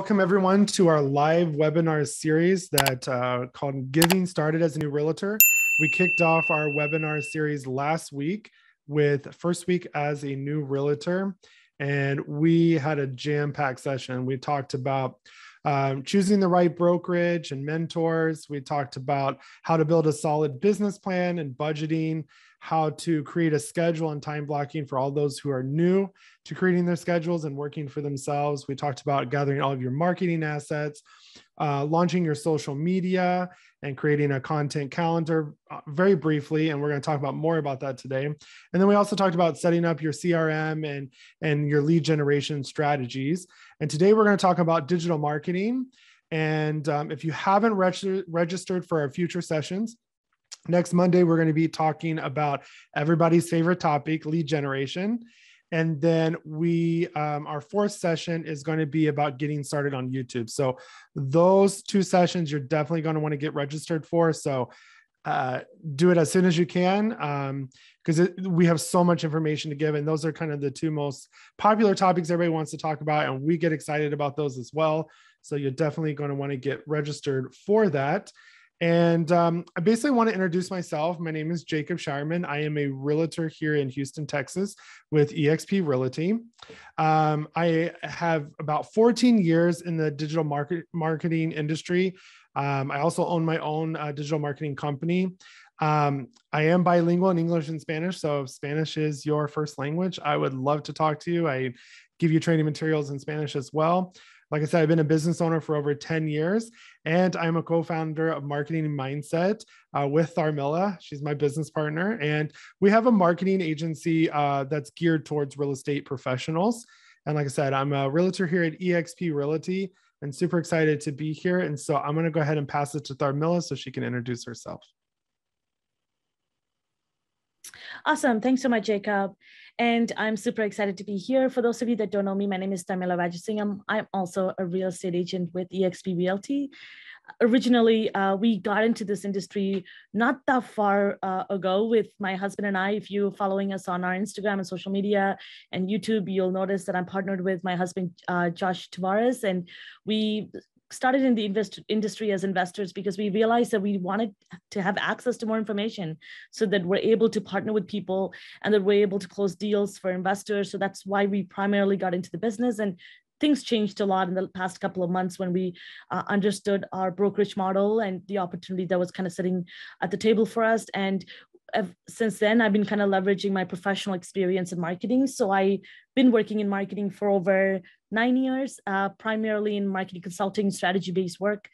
Welcome everyone to our live webinar series that called Getting Started as a New Realtor. We kicked off our webinar series last week with first week as a new realtor, and we had a jam-packed session. We talked about choosing the right brokerage and mentors. We talked about how to build a solid business plan and budgeting, how to create a schedule and time blocking for all those who are new to creating their schedules and working for themselves. We talked about gathering all of your marketing assets, launching your social media and creating a content calendar very briefly. And we're going to talk about more about that today. And then we also talked about setting up your CRM and your lead generation strategies. And today we're going to talk about digital marketing. And if you haven't registered for our future sessions, next Monday, we're going to be talking about everybody's favorite topic, lead generation. And then our fourth session is going to be about getting started on YouTube. So those two sessions, you're definitely going to want to get registered for. So do it as soon as you can, because we have so much information to give. And those are kind of the two most popular topics everybody wants to talk about. And we get excited about those as well. So you're definitely going to want to get registered for that. And I basically want to introduce myself. My name is Jacob Shireman. I am a realtor here in Houston, Texas with eXp Realty. I have about 14 years in the digital marketing industry. I also own my own digital marketing company. I am bilingual in English and Spanish. So if Spanish is your first language, I would love to talk to you. I give you training materials in Spanish as well. Like I said, I've been a business owner for over 10 years, and I'm a co-founder of Marketing Mindset with Tharmila. She's my business partner, and we have a marketing agency that's geared towards real estate professionals. And like I said, I'm a realtor here at eXp Realty and super excited to be here. And so I'm going to go ahead and pass it to Tharmila so she can introduce herself. Awesome. Thanks so much, Jacob. And I'm super excited to be here. For those of you that don't know me, my name is Tharmila Rajasingam. I'm also a real estate agent with eXp Realty. Originally, we got into this industry not that far ago with my husband and I. If you're following us on our Instagram and social media and YouTube, you'll notice that I'm partnered with my husband, Josh Tavares, and we started in the industry as investors because we realized that we wanted to have access to more information so that we're able to partner with people and that we're able to close deals for investors. So that's why we primarily got into the business, and things changed a lot in the past couple of months when we understood our brokerage model and the opportunity that was kind of sitting at the table for us. And since then, I've been kind of leveraging my professional experience in marketing. So I've been working in marketing for over 9 years, primarily in marketing consulting, strategy-based work,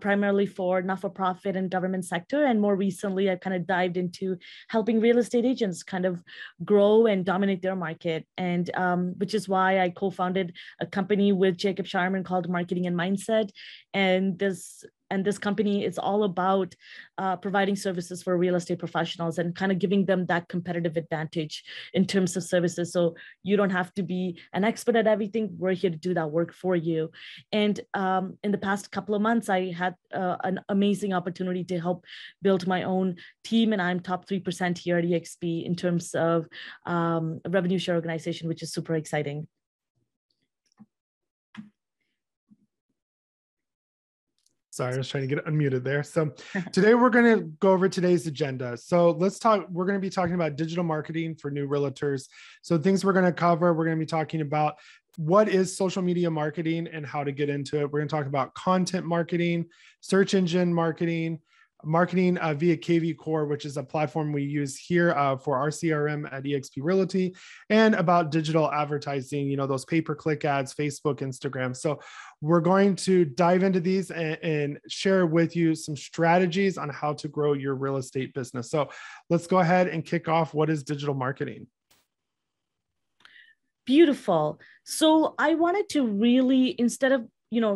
primarily for not-for-profit and government sector. And more recently, I've kind of dived into helping real estate agents kind of grow and dominate their market. And which is why I co-founded a company with Jacob Shireman called Marketing and Mindset. And this company is all about providing services for real estate professionals and kind of giving them that competitive advantage in terms of services. So you don't have to be an expert at everything. We're here to do that work for you. And in the past couple of months, I had an amazing opportunity to help build my own team. And I'm top 3% here at eXp in terms of revenue share organization, which is super exciting. Sorry, I was trying to get unmuted there. So today we're going to go over today's agenda. So we're going to be talking about digital marketing for new realtors. So things we're going to cover, we're going to be talking about what is social media marketing and how to get into it. We're going to talk about content marketing, search engine marketing, marketing via KV Core, which is a platform we use here for our CRM at eXp Realty, and about digital advertising, you know, those pay-per-click ads, Facebook, Instagram. So we're going to dive into these and share with you some strategies on how to grow your real estate business. So let's go ahead and kick off. What is digital marketing? Beautiful. So I wanted to really, instead of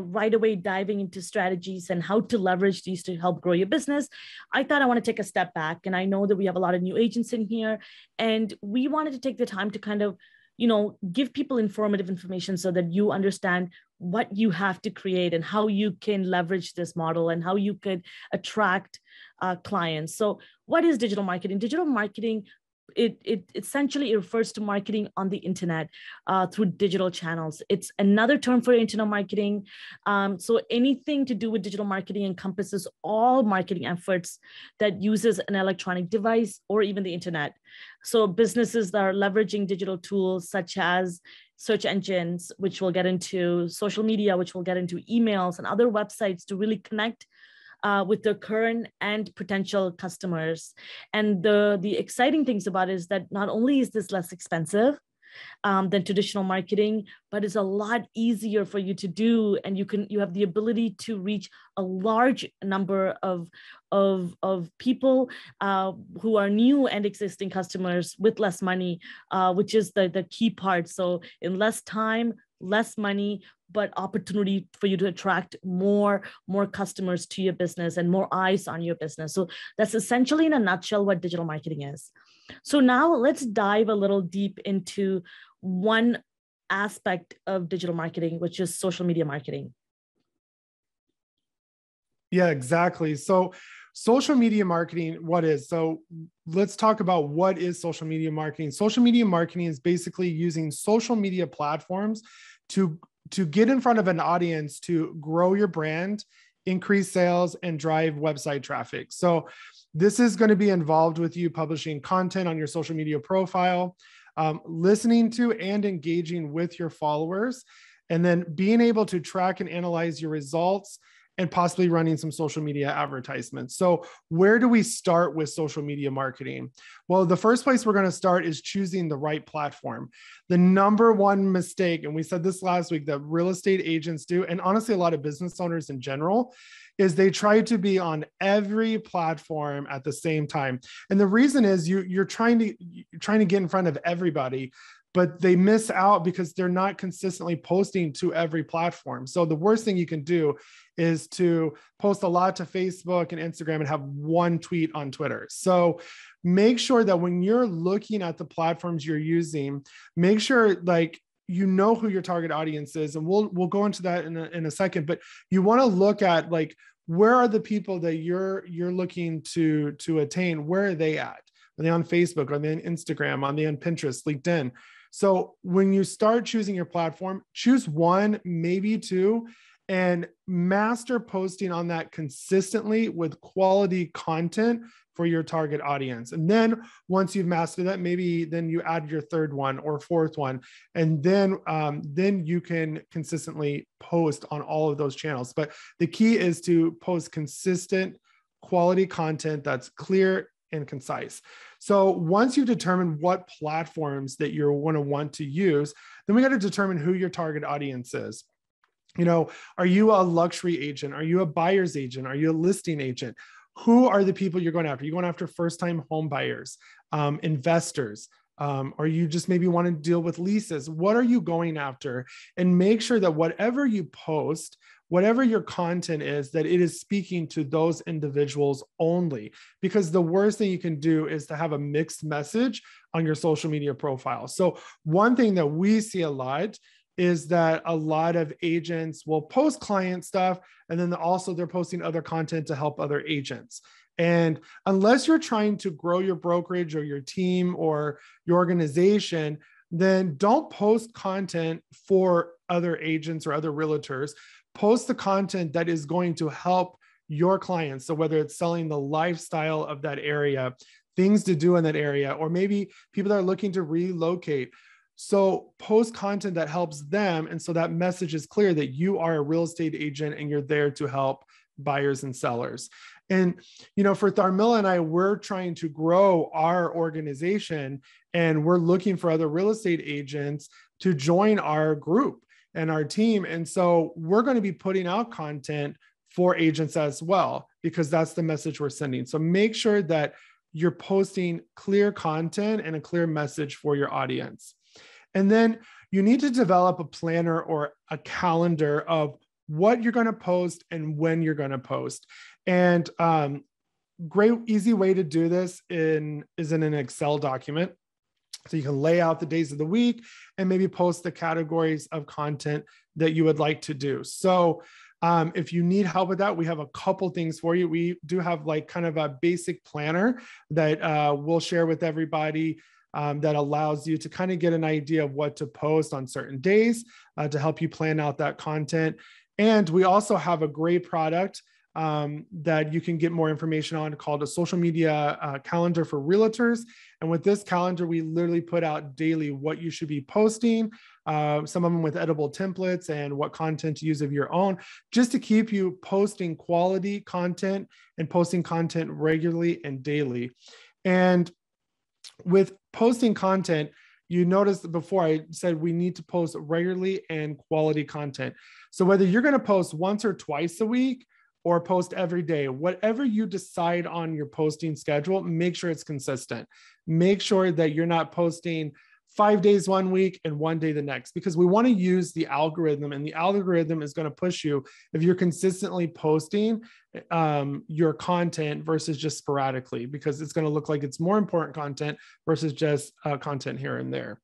right away diving into strategies and how to leverage these to help grow your business, I thought I want to take a step back. And I know that we have a lot of new agents in here, and we wanted to take the time to kind of, give people informative information so that you understand what you have to create and how you can leverage this model and how you could attract clients. So what is digital marketing? Digital marketing It essentially refers to marketing on the internet through digital channels. It's another term for internet marketing. So anything to do with digital marketing encompasses all marketing efforts that uses an electronic device or even the internet. So businesses that are leveraging digital tools such as search engines, which we'll get into, social media, which we'll get into, emails and other websites to really connect with their current and potential customers. And the exciting things about it is that not only is this less expensive than traditional marketing, but it's a lot easier for you to do, and you have the ability to reach a large number of people who are new and existing customers with less money, which is the key part. So in less time, less money, but opportunity for you to attract more customers to your business and more eyes on your business. So that's essentially in a nutshell what digital marketing is. So now let's dive a little deep into one aspect of digital marketing, which is social media marketing. Yeah, exactly. So social media marketing, what is? So let's talk about what is social media marketing. Social media marketing is basically using social media platforms to get in front of an audience to grow your brand, increase sales, and drive website traffic. So this is going to be involved with you publishing content on your social media profile, listening to and engaging with your followers, and then being able to track and analyze your results and possibly running some social media advertisements. So where do we start with social media marketing? Well, the first place we're going to start is choosing the right platform. The number one mistake, and we said this last week, that real estate agents do, and honestly, a lot of business owners in general, is they try to be on every platform at the same time. And the reason is you're trying to get in front of everybody, but they miss out because they're not consistently posting to every platform. So the worst thing you can do is to post a lot to Facebook and Instagram and have one tweet on Twitter. So make sure that when you're looking at the platforms you're using, make sure like you know who your target audience is. And we'll go into that in a second, but you want to look at like, where are the people that you're looking to attain? Where are they at? Are they on Facebook? Are they on Instagram? Are they on Pinterest, LinkedIn? So when you start choosing your platform, choose one, maybe two, and master posting on that consistently with quality content for your target audience. And then once you've mastered that, maybe then you add your third one or fourth one, and then you can consistently post on all of those channels. But the key is to post consistent quality content that's clear and concise. So once you've determined what platforms that you're going to want to use, then we got to determine who your target audience is. You know, are you a luxury agent? Are you a buyer's agent? Are you a listing agent? Who are the people you're going after? You're going after first-time home buyers, investors, or you just maybe want to deal with leases. What are you going after? And make sure that whatever you post, whatever your content is, that it is speaking to those individuals only, because the worst thing you can do is to have a mixed message on your social media profile. So one thing that we see a lot is that a lot of agents will post client stuff, and then also they're posting other content to help other agents. And unless you're trying to grow your brokerage or your team or your organization, then don't post content for other agents or other realtors. Post the content that is going to help your clients. So whether it's selling the lifestyle of that area, things to do in that area, or maybe people that are looking to relocate. So post content that helps them. And so that message is clear that you are a real estate agent and you're there to help buyers and sellers. And, you know, for Tharmila and I, we're trying to grow our organization, and we're looking for other real estate agents to join our group and our team. And so we're going to be putting out content for agents as well, because that's the message we're sending. So make sure that you're posting clear content and a clear message for your audience. And then you need to develop a planner or a calendar of what you're going to post and when you're going to post. And great, easy way to do this is in an Excel document. So you can lay out the days of the week and maybe post the categories of content that you would like to do. So If you need help with that, we have a couple things for you. We do have like kind of a basic planner that we'll share with everybody that allows you to kind of get an idea of what to post on certain days to help you plan out that content. And we also have a great product that you can get more information on called a social media calendar for realtors. And with this calendar, we literally put out daily what you should be posting, some of them with editable templates and what content to use of your own, just to keep you posting quality content and posting content regularly and daily. And with posting content, you noticed before I said we need to post regularly and quality content. So whether you're going to post once or twice a week, or post every day, whatever you decide on your posting schedule, make sure it's consistent. Make sure that you're not posting 5 days one week and one day the next, because we want to use the algorithm, and the algorithm is going to push you if you're consistently posting your content versus just sporadically, because it's going to look like it's more important content versus just content here and there.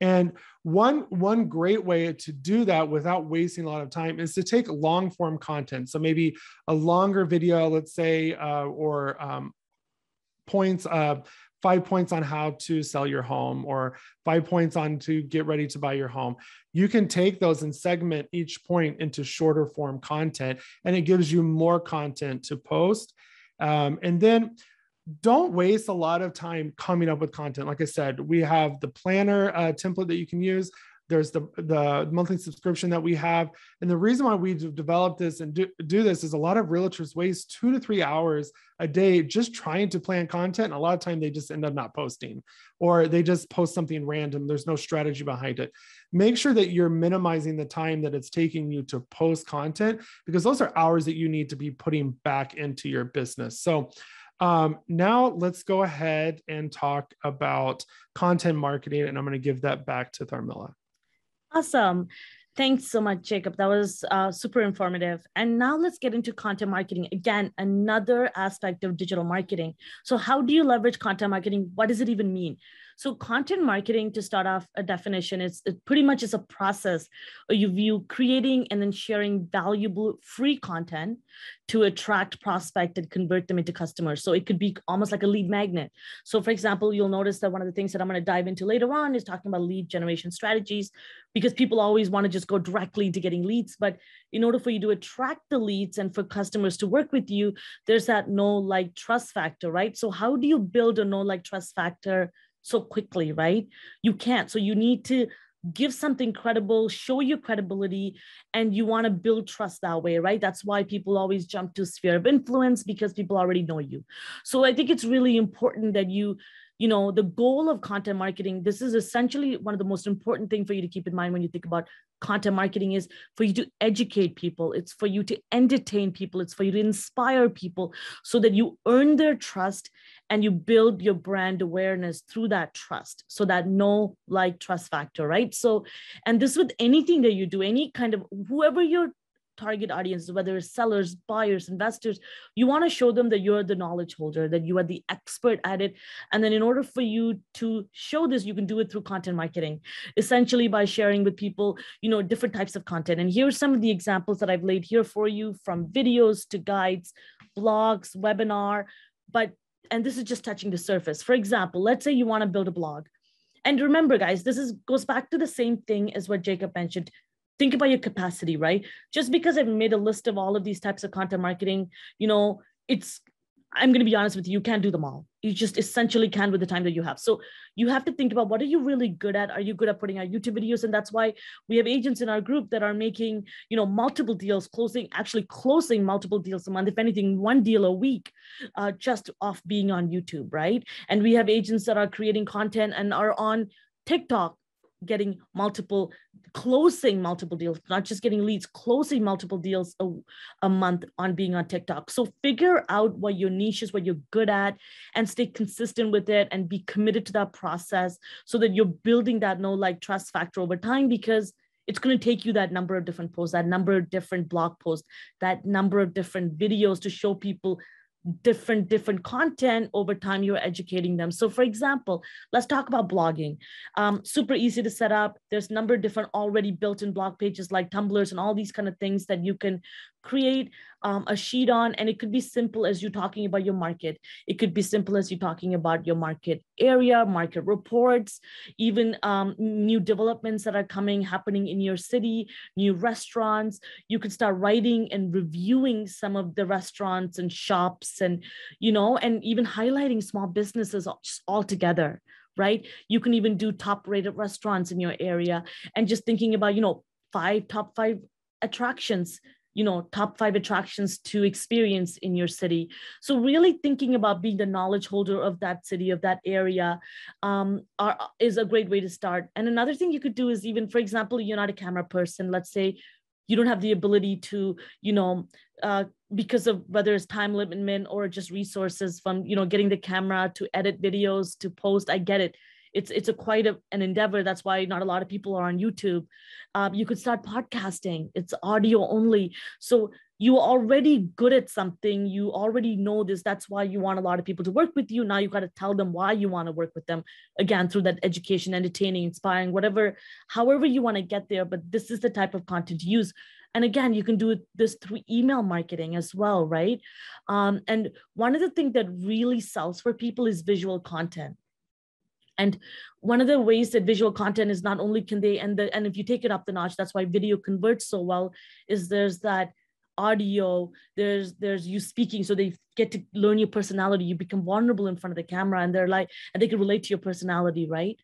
And one great way to do that without wasting a lot of time is to take long form content. So maybe a longer video, let's say, or points, 5 points on how to sell your home, or 5 points on to get ready to buy your home. You can take those and segment each point into shorter form content, and it gives you more content to post. And then don't waste a lot of time coming up with content. Like I said, we have the planner template that you can use. There's the monthly subscription that we have. And the reason why we've developed this and do this is a lot of realtors waste 2 to 3 hours a day just trying to plan content. And a lot of time they just end up not posting, or they just post something random. There's no strategy behind it. Make sure that you're minimizing the time that it's taking you to post content, because those are hours that you need to be putting back into your business. So now let's go ahead and talk about content marketing, and I'm going to give that back to Tharmila. Awesome. Thanks so much, Jacob. That was super informative. And now let's get into content marketing. Again, another aspect of digital marketing. So how do you leverage content marketing? What does it even mean? So content marketing, to start off a definition, it pretty much is a process of you creating and then sharing valuable free content to attract, prospect, and convert them into customers. So it could be almost like a lead magnet. So for example, you'll notice that one of the things that I'm going to dive into later on is talking about lead generation strategies, because people always want to just go directly to getting leads. But in order for you to attract the leads and for customers to work with you, there's that know-like trust factor, right? So how do you build a know-like trust factor so quickly, right? You can't. So you need to give something credible, show your credibility, and you want to build trust that way, right? That's why people always jump to sphere of influence, because people already know you. So I think it's really important that you know, the goal of content marketing, this is essentially one of the most important things for you to keep in mind when you think about content marketing, is for you to educate people. It's for you to entertain people. It's for you to inspire people, so that you earn their trust and you build your brand awareness through that trust. So that know, like, trust factor, right? So, and this with anything that you do, any kind of, whoever you're target audience, whether it's sellers, buyers, investors, you want to show them that you're the knowledge holder, that you are the expert at it. And then in order for you to show this, you can do it through content marketing, essentially by sharing with people, you know, different types of content. And here's some of the examples that I've laid here for you, from videos to guides, blogs, webinar, and this is just touching the surface. For example, let's say you want to build a blog. And remember, guys, this goes back to the same thing as what Jacob mentioned. Think about your capacity, right? Just because I've made a list of all of these types of content marketing, you know, I'm going to be honest with you can't do them all. You just essentially can with the time that you have. So you have to think about, what are you really good at? Are you good at putting out YouTube videos? And that's why we have agents in our group that are making, you know, multiple deals, actually closing multiple deals a month, if anything, one deal a week, just off being on YouTube, right? And we have agents that are creating content and are on TikTok, closing multiple deals, not just getting leads, closing multiple deals a month on being on TikTok. So figure out what your niche is, what you're good at, and stay consistent with it and be committed to that process, so that you're building that know-like trust factor over time, because it's going to take you that number of different posts, that number of different blog posts, that number of different videos to show people different content over time, you're educating them. So for example, let's talk about blogging. Super easy to set up. There's a number of different already built-in blog pages like Tumblrs and all these kind of things that you can create a sheet on. And it could be simple as you talking about your market. It could be simple as you talking about your market area, market reports, even new developments that are happening in your city, new restaurants. You could start writing and reviewing some of the restaurants and shops and, you know, and even highlighting small businesses all together, right? You can even do top-rated restaurants in your area and just thinking about, you know, top five attractions, you know, top five attractions to experience in your city. So really thinking about being the knowledge holder of that city, of that area is a great way to start. And another thing you could do is even, for example, you're not a camera person. Let's say you don't have the ability to, you know, because of whether it's time limit or just resources from, you know, getting the camera to edit videos, to post. I get it. It's quite an endeavor. That's why not a lot of people are on YouTube. You could start podcasting. It's audio only. So you're already good at something. You already know this. That's why you want a lot of people to work with you. Now you've got to tell them why you want to work with them. Again, through that education, entertaining, inspiring, whatever, however you want to get there. But this is the type of content to use. And again, you can do this through email marketing as well, right? And one of the things that really sells for people is visual content. And one of the ways that visual content is not only can they, and if you take it up the notch, that's why video converts so well, is there's that audio, there's you speaking. So they get to learn your personality. You become vulnerable in front of the camera and they're like, and they can relate to your personality, right?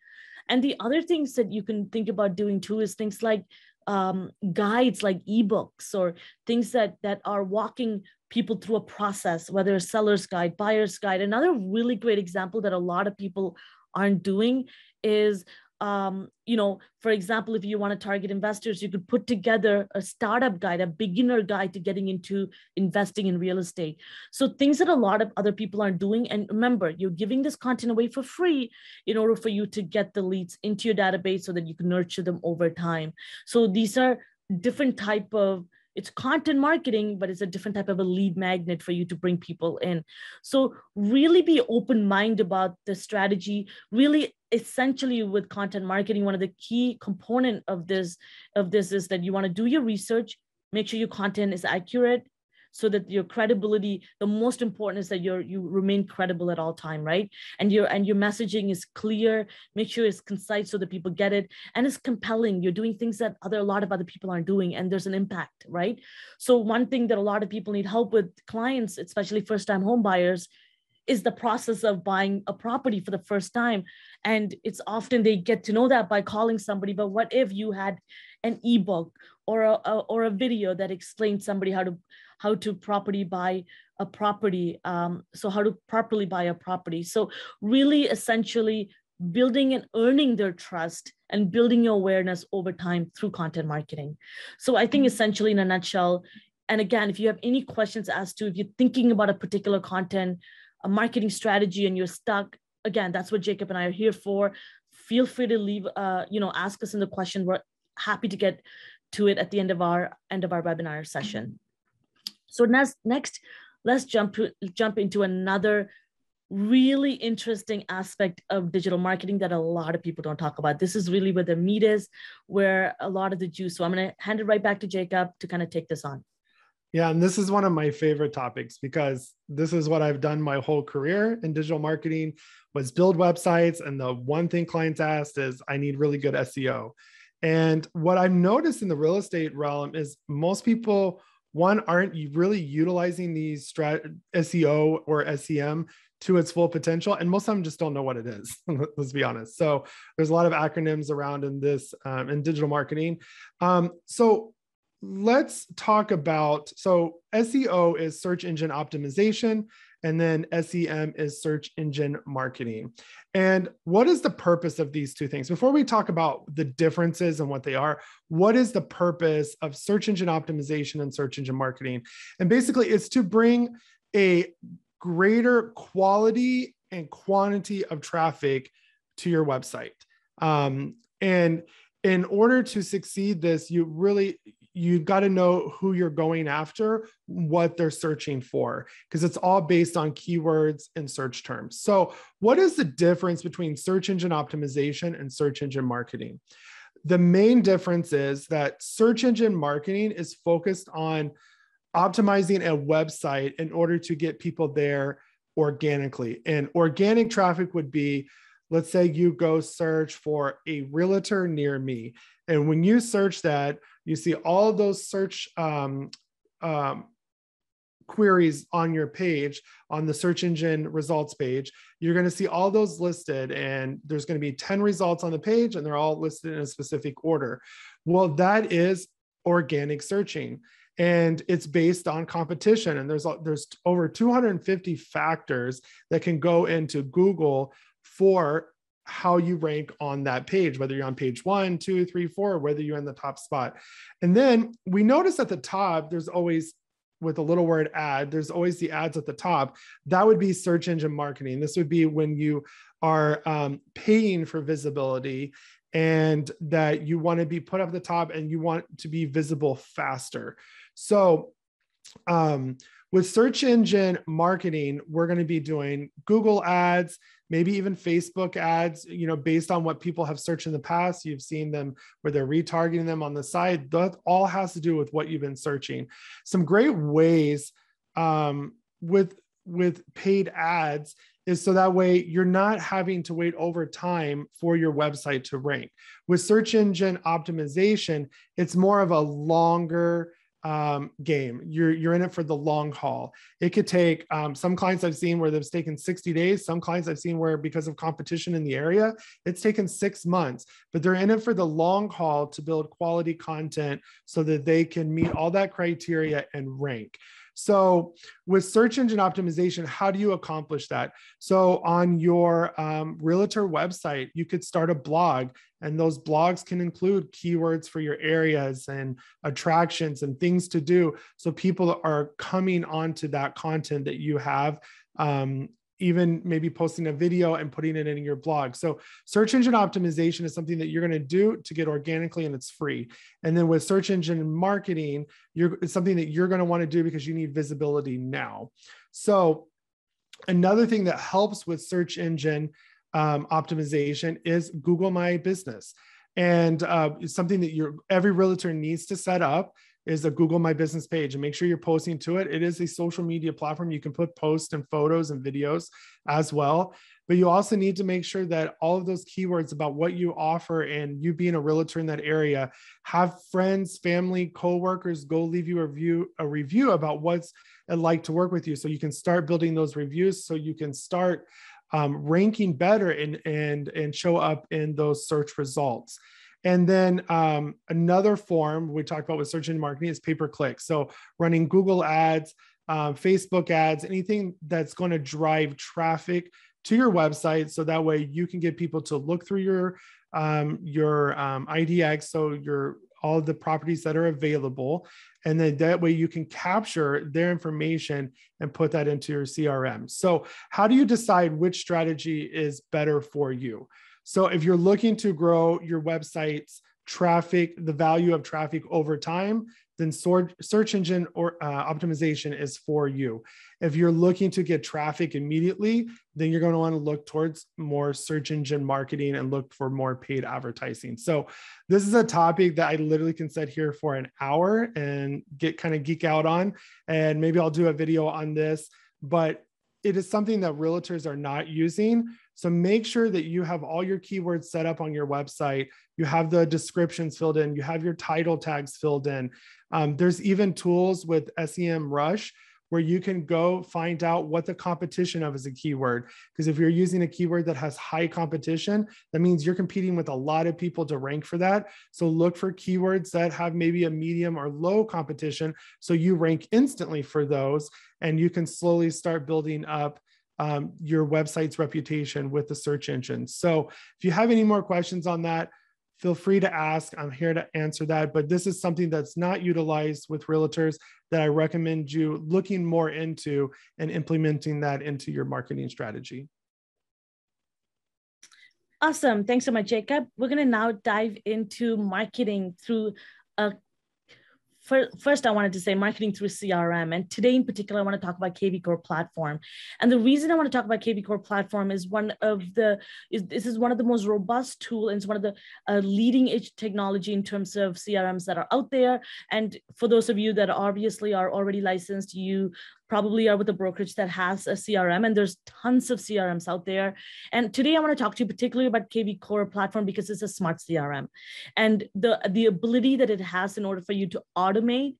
And the other things that you can think about doing too is things like guides, like eBooks or things that are walking people through a process, whether a seller's guide, buyer's guide. Another really great example that a lot of people aren't doing is, you know, for example, if you want to target investors, you could put together a startup guide, a beginner guide to getting into investing in real estate. So things that a lot of other people aren't doing. And remember, you're giving this content away for free in order for you to get the leads into your database so that you can nurture them over time. So these are different type of, it's content marketing, but it's a different type of a lead magnet for you to bring people in. So really be open-minded about the strategy. Really, essentially with content marketing, one of the key component of this is that you want to do your research, make sure your content is accurate so that your credibility, the most important is that you remain credible at all time, right? And your messaging is clear, make sure it's concise so that people get it, and it's compelling. You're doing things that a lot of other people aren't doing, and there's an impact, right? So one thing that a lot of people need help with, clients, especially first-time home buyers, is the process of buying a property for the first time. And it's often they get to know that by calling somebody, but what if you had an ebook or a video that explains somebody how to properly buy a property. So really essentially building and earning their trust and building your awareness over time through content marketing. So I think essentially in a nutshell, and again, if you have any questions as to if you're thinking about a particular content, a marketing strategy and you're stuck, again, that's what Jacob and I are here for. Feel free to leave, ask us in the question. We're happy to get to it at the end of our webinar session. So next, let's jump into another really interesting aspect of digital marketing that a lot of people don't talk about. This is really where the meat is, where a lot of the juice. So I'm going to hand it right back to Jacob to kind of take this on. Yeah, and this is one of my favorite topics because this is what I've done my whole career in digital marketing was build websites. And the one thing clients asked is, I need really good SEO. And what I've noticed in the real estate realm is most people, one, aren't really utilizing these SEO or SEM to its full potential. And most of them just don't know what it is, let's be honest. So there's a lot of acronyms around in this, in digital marketing. Let's talk about, so SEO is search engine optimization, and then SEM is search engine marketing. And what is the purpose of these two things? Before we talk about the differences and what they are, what is the purpose of search engine optimization and search engine marketing? And basically it's to bring a greater quality and quantity of traffic to your website. And in order to succeed this, you've got to know who you're going after, what they're searching for, because it's all based on keywords and search terms. So what is the difference between search engine optimization and search engine marketing? The main difference is that search engine marketing is focused on optimizing a website in order to get people there organically. And organic traffic would be, let's say you go search for a realtor near me. And when you search that, you see all those search queries on your page, on the search engine results page. You're going to see all those listed, and there's going to be 10 results on the page, and they're all listed in a specific order. Well, that is organic searching, and it's based on competition. And there's over 250 factors that can go into Google for how you rank on that page, whether you're on page 1, 2, 3, 4, whether you're in the top spot. And then we notice at the top, there's always, with a little word ad, there's always the ads at the top. That would be search engine marketing. This would be when you are paying for visibility and that you want to be put up the top and you want to be visible faster. So with search engine marketing, we're going to be doing Google ads, maybe even Facebook ads, you know, based on what people have searched in the past. You've seen them where they're retargeting them on the side. That all has to do with what you've been searching. Some great ways with paid ads is so that way you're not having to wait over time for your website to rank. With search engine optimization, it's more of a longer game. You're in it for the long haul. It could take some clients I've seen where they've taken 60 days. Some clients I've seen where, because of competition in the area, it's taken 6 months, but they're in it for the long haul to build quality content so that they can meet all that criteria and rank. So with search engine optimization, how do you accomplish that? So on your realtor website, you could start a blog, and those blogs can include keywords for your areas and attractions and things to do. So people are coming onto that content that you have, even maybe posting a video and putting it in your blog. So search engine optimization is something that you're going to do to get organically, and it's free. And then with search engine marketing, it's something that you're going to want to do because you need visibility now. So another thing that helps with search engine optimization is Google My Business. And something that every realtor needs to set up is a Google My Business page, and make sure you're posting to it. It is a social media platform. You can put posts and photos and videos as well, but you also need to make sure that all of those keywords about what you offer and you being a realtor in that area, have friends, family, coworkers go leave you a review about what's it like to work with you. So you can start building those reviews, so you can start ranking better and show up in those search results. And then another form we talked about with search engine marketing is pay-per-click. So running Google ads, Facebook ads, anything that's going to drive traffic to your website. So that way you can get people to look through your IDX. So all the properties that are available. And then that way you can capture their information and put that into your CRM. So how do you decide which strategy is better for you? So if you're looking to grow your website's traffic, the value of traffic over time, then search engine optimization is for you. If you're looking to get traffic immediately, then you're going to want to look towards more search engine marketing and look for more paid advertising. So this is a topic that I literally can sit here for an hour and get kind of geek out on, and maybe I'll do a video on this, but it is something that realtors are not using. So make sure that you have all your keywords set up on your website. You have the descriptions filled in. You have your title tags filled in. There's even tools with SEM Rush where you can go find out what the competition of is a keyword. Because if you're using a keyword that has high competition, that means you're competing with a lot of people to rank for that. So look for keywords that have maybe a medium or low competition, so you rank instantly for those, and you can slowly start building up your website's reputation with the search engine. So if you have any more questions on that, feel free to ask. I'm here to answer that, but this is something that's not utilized with realtors that I recommend you looking more into and implementing that into your marketing strategy. Awesome. Thanks so much, Jacob. We're going to now dive into marketing through a First, I wanted to say marketing through CRM. And today in particular, I want to talk about KV Core platform. And the reason I want to talk about KV Core platform is this is one of the most robust tools, and it's one of the leading edge technology in terms of CRMs that are out there. And for those of you that obviously are already licensed, you probably are with a brokerage that has a CRM, and there's tons of CRMs out there. And today I want to talk to you particularly about KV Core platform because it's a smart CRM. And the ability that it has in order for you to automate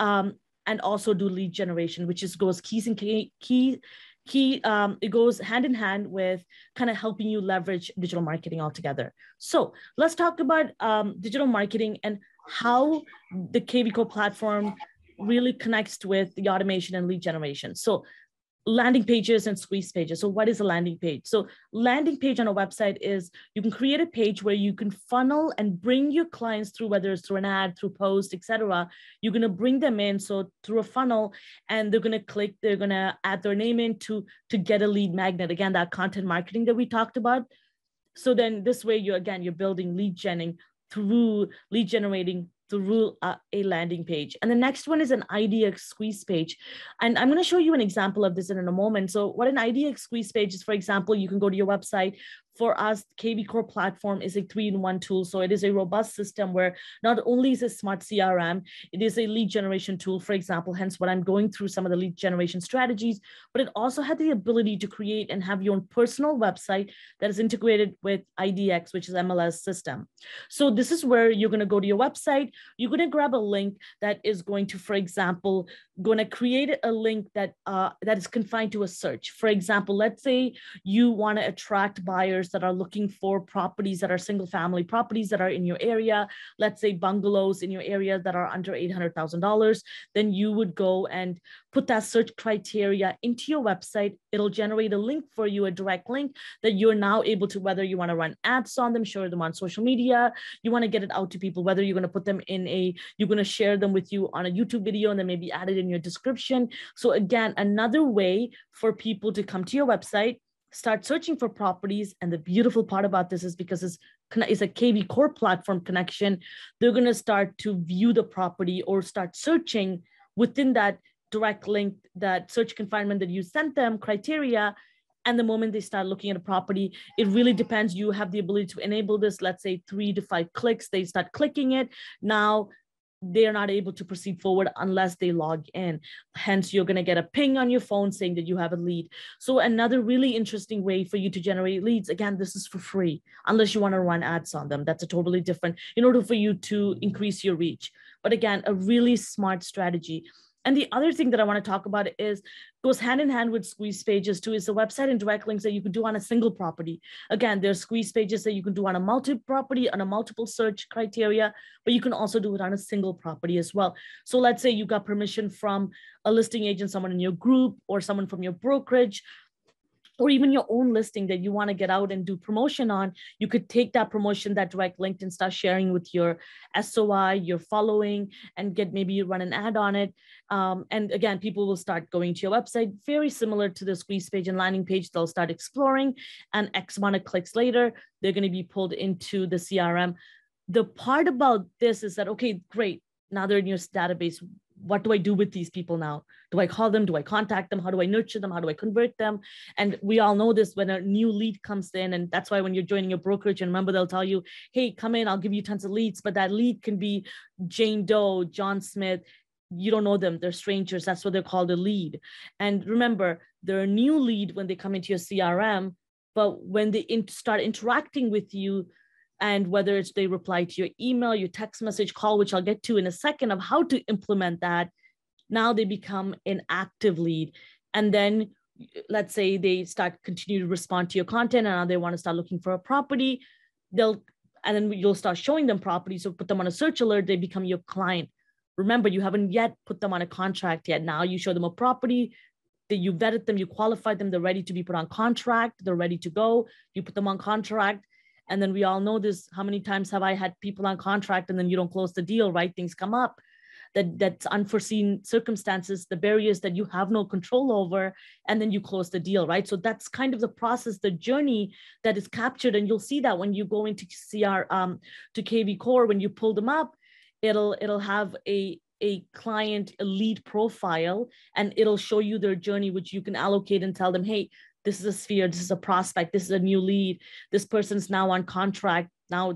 and also do lead generation, which is it goes hand in hand with kind of helping you leverage digital marketing altogether. So let's talk about digital marketing and how the KV Core platform really connects with the automation and lead generation. So landing pages and squeeze pages. So what is a landing page? So landing page on a website is you can create a page where you can funnel and bring your clients through, whether it's through an ad, through post, et cetera. You're going to bring them in. So through a funnel, and they're going to click, they're going to add their name in to get a lead magnet. Again, that content marketing that we talked about. So then this way you're building lead generating through a landing page. And the next one is an IDX squeeze page. And I'm gonna show you an example of this in a moment. So what an IDX squeeze page is, for example, you can go to your website. For us, KV Core platform is a 3-in-1 tool. So it is a robust system where not only is a smart CRM, it is a lead generation tool, for example, hence what I'm going through some of the lead generation strategies, but it also had the ability to create and have your own personal website that is integrated with IDX, which is MLS system. So this is where you're gonna go to your website, you're going to grab a link that is going to, for example, going to create a link that that is confined to a search. For example, let's say you want to attract buyers that are looking for properties that are single family properties that are in your area. Let's say bungalows in your area that are under $800,000. Then you would go and put that search criteria into your website. It'll generate a link for you, a direct link that you're now able to, whether you want to run ads on them, show them on social media, you want to get it out to people, whether you're going to put them you're going to share them with you on a YouTube video and then maybe add it in your description. So again, another way for people to come to your website, start searching for properties. And the beautiful part about this is because it's a KV Core platform connection, they're going to start to view the property or start searching within that direct link, that search confinement that you sent them, criteria. And the moment they start looking at a property, it really depends. You have the ability to enable this, let's say 3 to 5 clicks, they start clicking it. Now they're not able to proceed forward unless they log in. Hence, you're going to get a ping on your phone saying that you have a lead. So another really interesting way for you to generate leads. Again, this is for free, unless you want to run ads on them. That's a totally different, in order for you to increase your reach. But again, a really smart strategy. And the other thing that I want to talk about goes hand in hand with squeeze pages too, is the website and direct links that you could do on a single property. Again, there's squeeze pages that you can do on a multi-property, on a multiple search criteria, but you can also do it on a single property as well. So let's say you got permission from a listing agent, someone in your group, or someone from your brokerage, or even your own listing that you want to get out and do promotion on. You could take that promotion, that direct link, and start sharing with your SOI, your following, and maybe run an ad on it. And again, people will start going to your website, very similar to the squeeze page and landing page. They'll start exploring, and X amount of clicks later, they're going to be pulled into the CRM. The part about this is that, okay, great, now they're in your database. What do I do with these people now? Do I call them? Do I contact them? How do I nurture them? How do I convert them? And we all know this when a new lead comes in. And that's why when you're joining your brokerage, and remember, they'll tell you, hey, come in, I'll give you tons of leads. But that lead can be Jane Doe, John Smith. You don't know them. They're strangers. That's what they're called, a lead. And remember, they're a new lead when they come into your CRM. But when they start interacting with you, and whether it's they reply to your email, your text message, call, which I'll get to in a second of how to implement that, now they become an active lead. And then let's say they continue to respond to your content, and now they want to start looking for a property. And then you'll start showing them properties. So put them on a search alert, they become your client. Remember, you haven't yet put them on a contract yet. Now you show them a property, that you vetted them, you qualified them, they're ready to be put on contract, they're ready to go, you put them on contract. And then we all know this, how many times have I had people on contract and then you don't close the deal, right? Things come up, that's unforeseen circumstances, the barriers that you have no control over, and then you close the deal, right? So that's kind of the process, the journey that is captured. And you'll see that when you go into to KV Core, when you pull them up, it'll have a a client, a lead profile, and it'll show you their journey, which you can allocate and tell them, hey, this is a sphere, this is a prospect, this is a new lead, this person's now on contract, now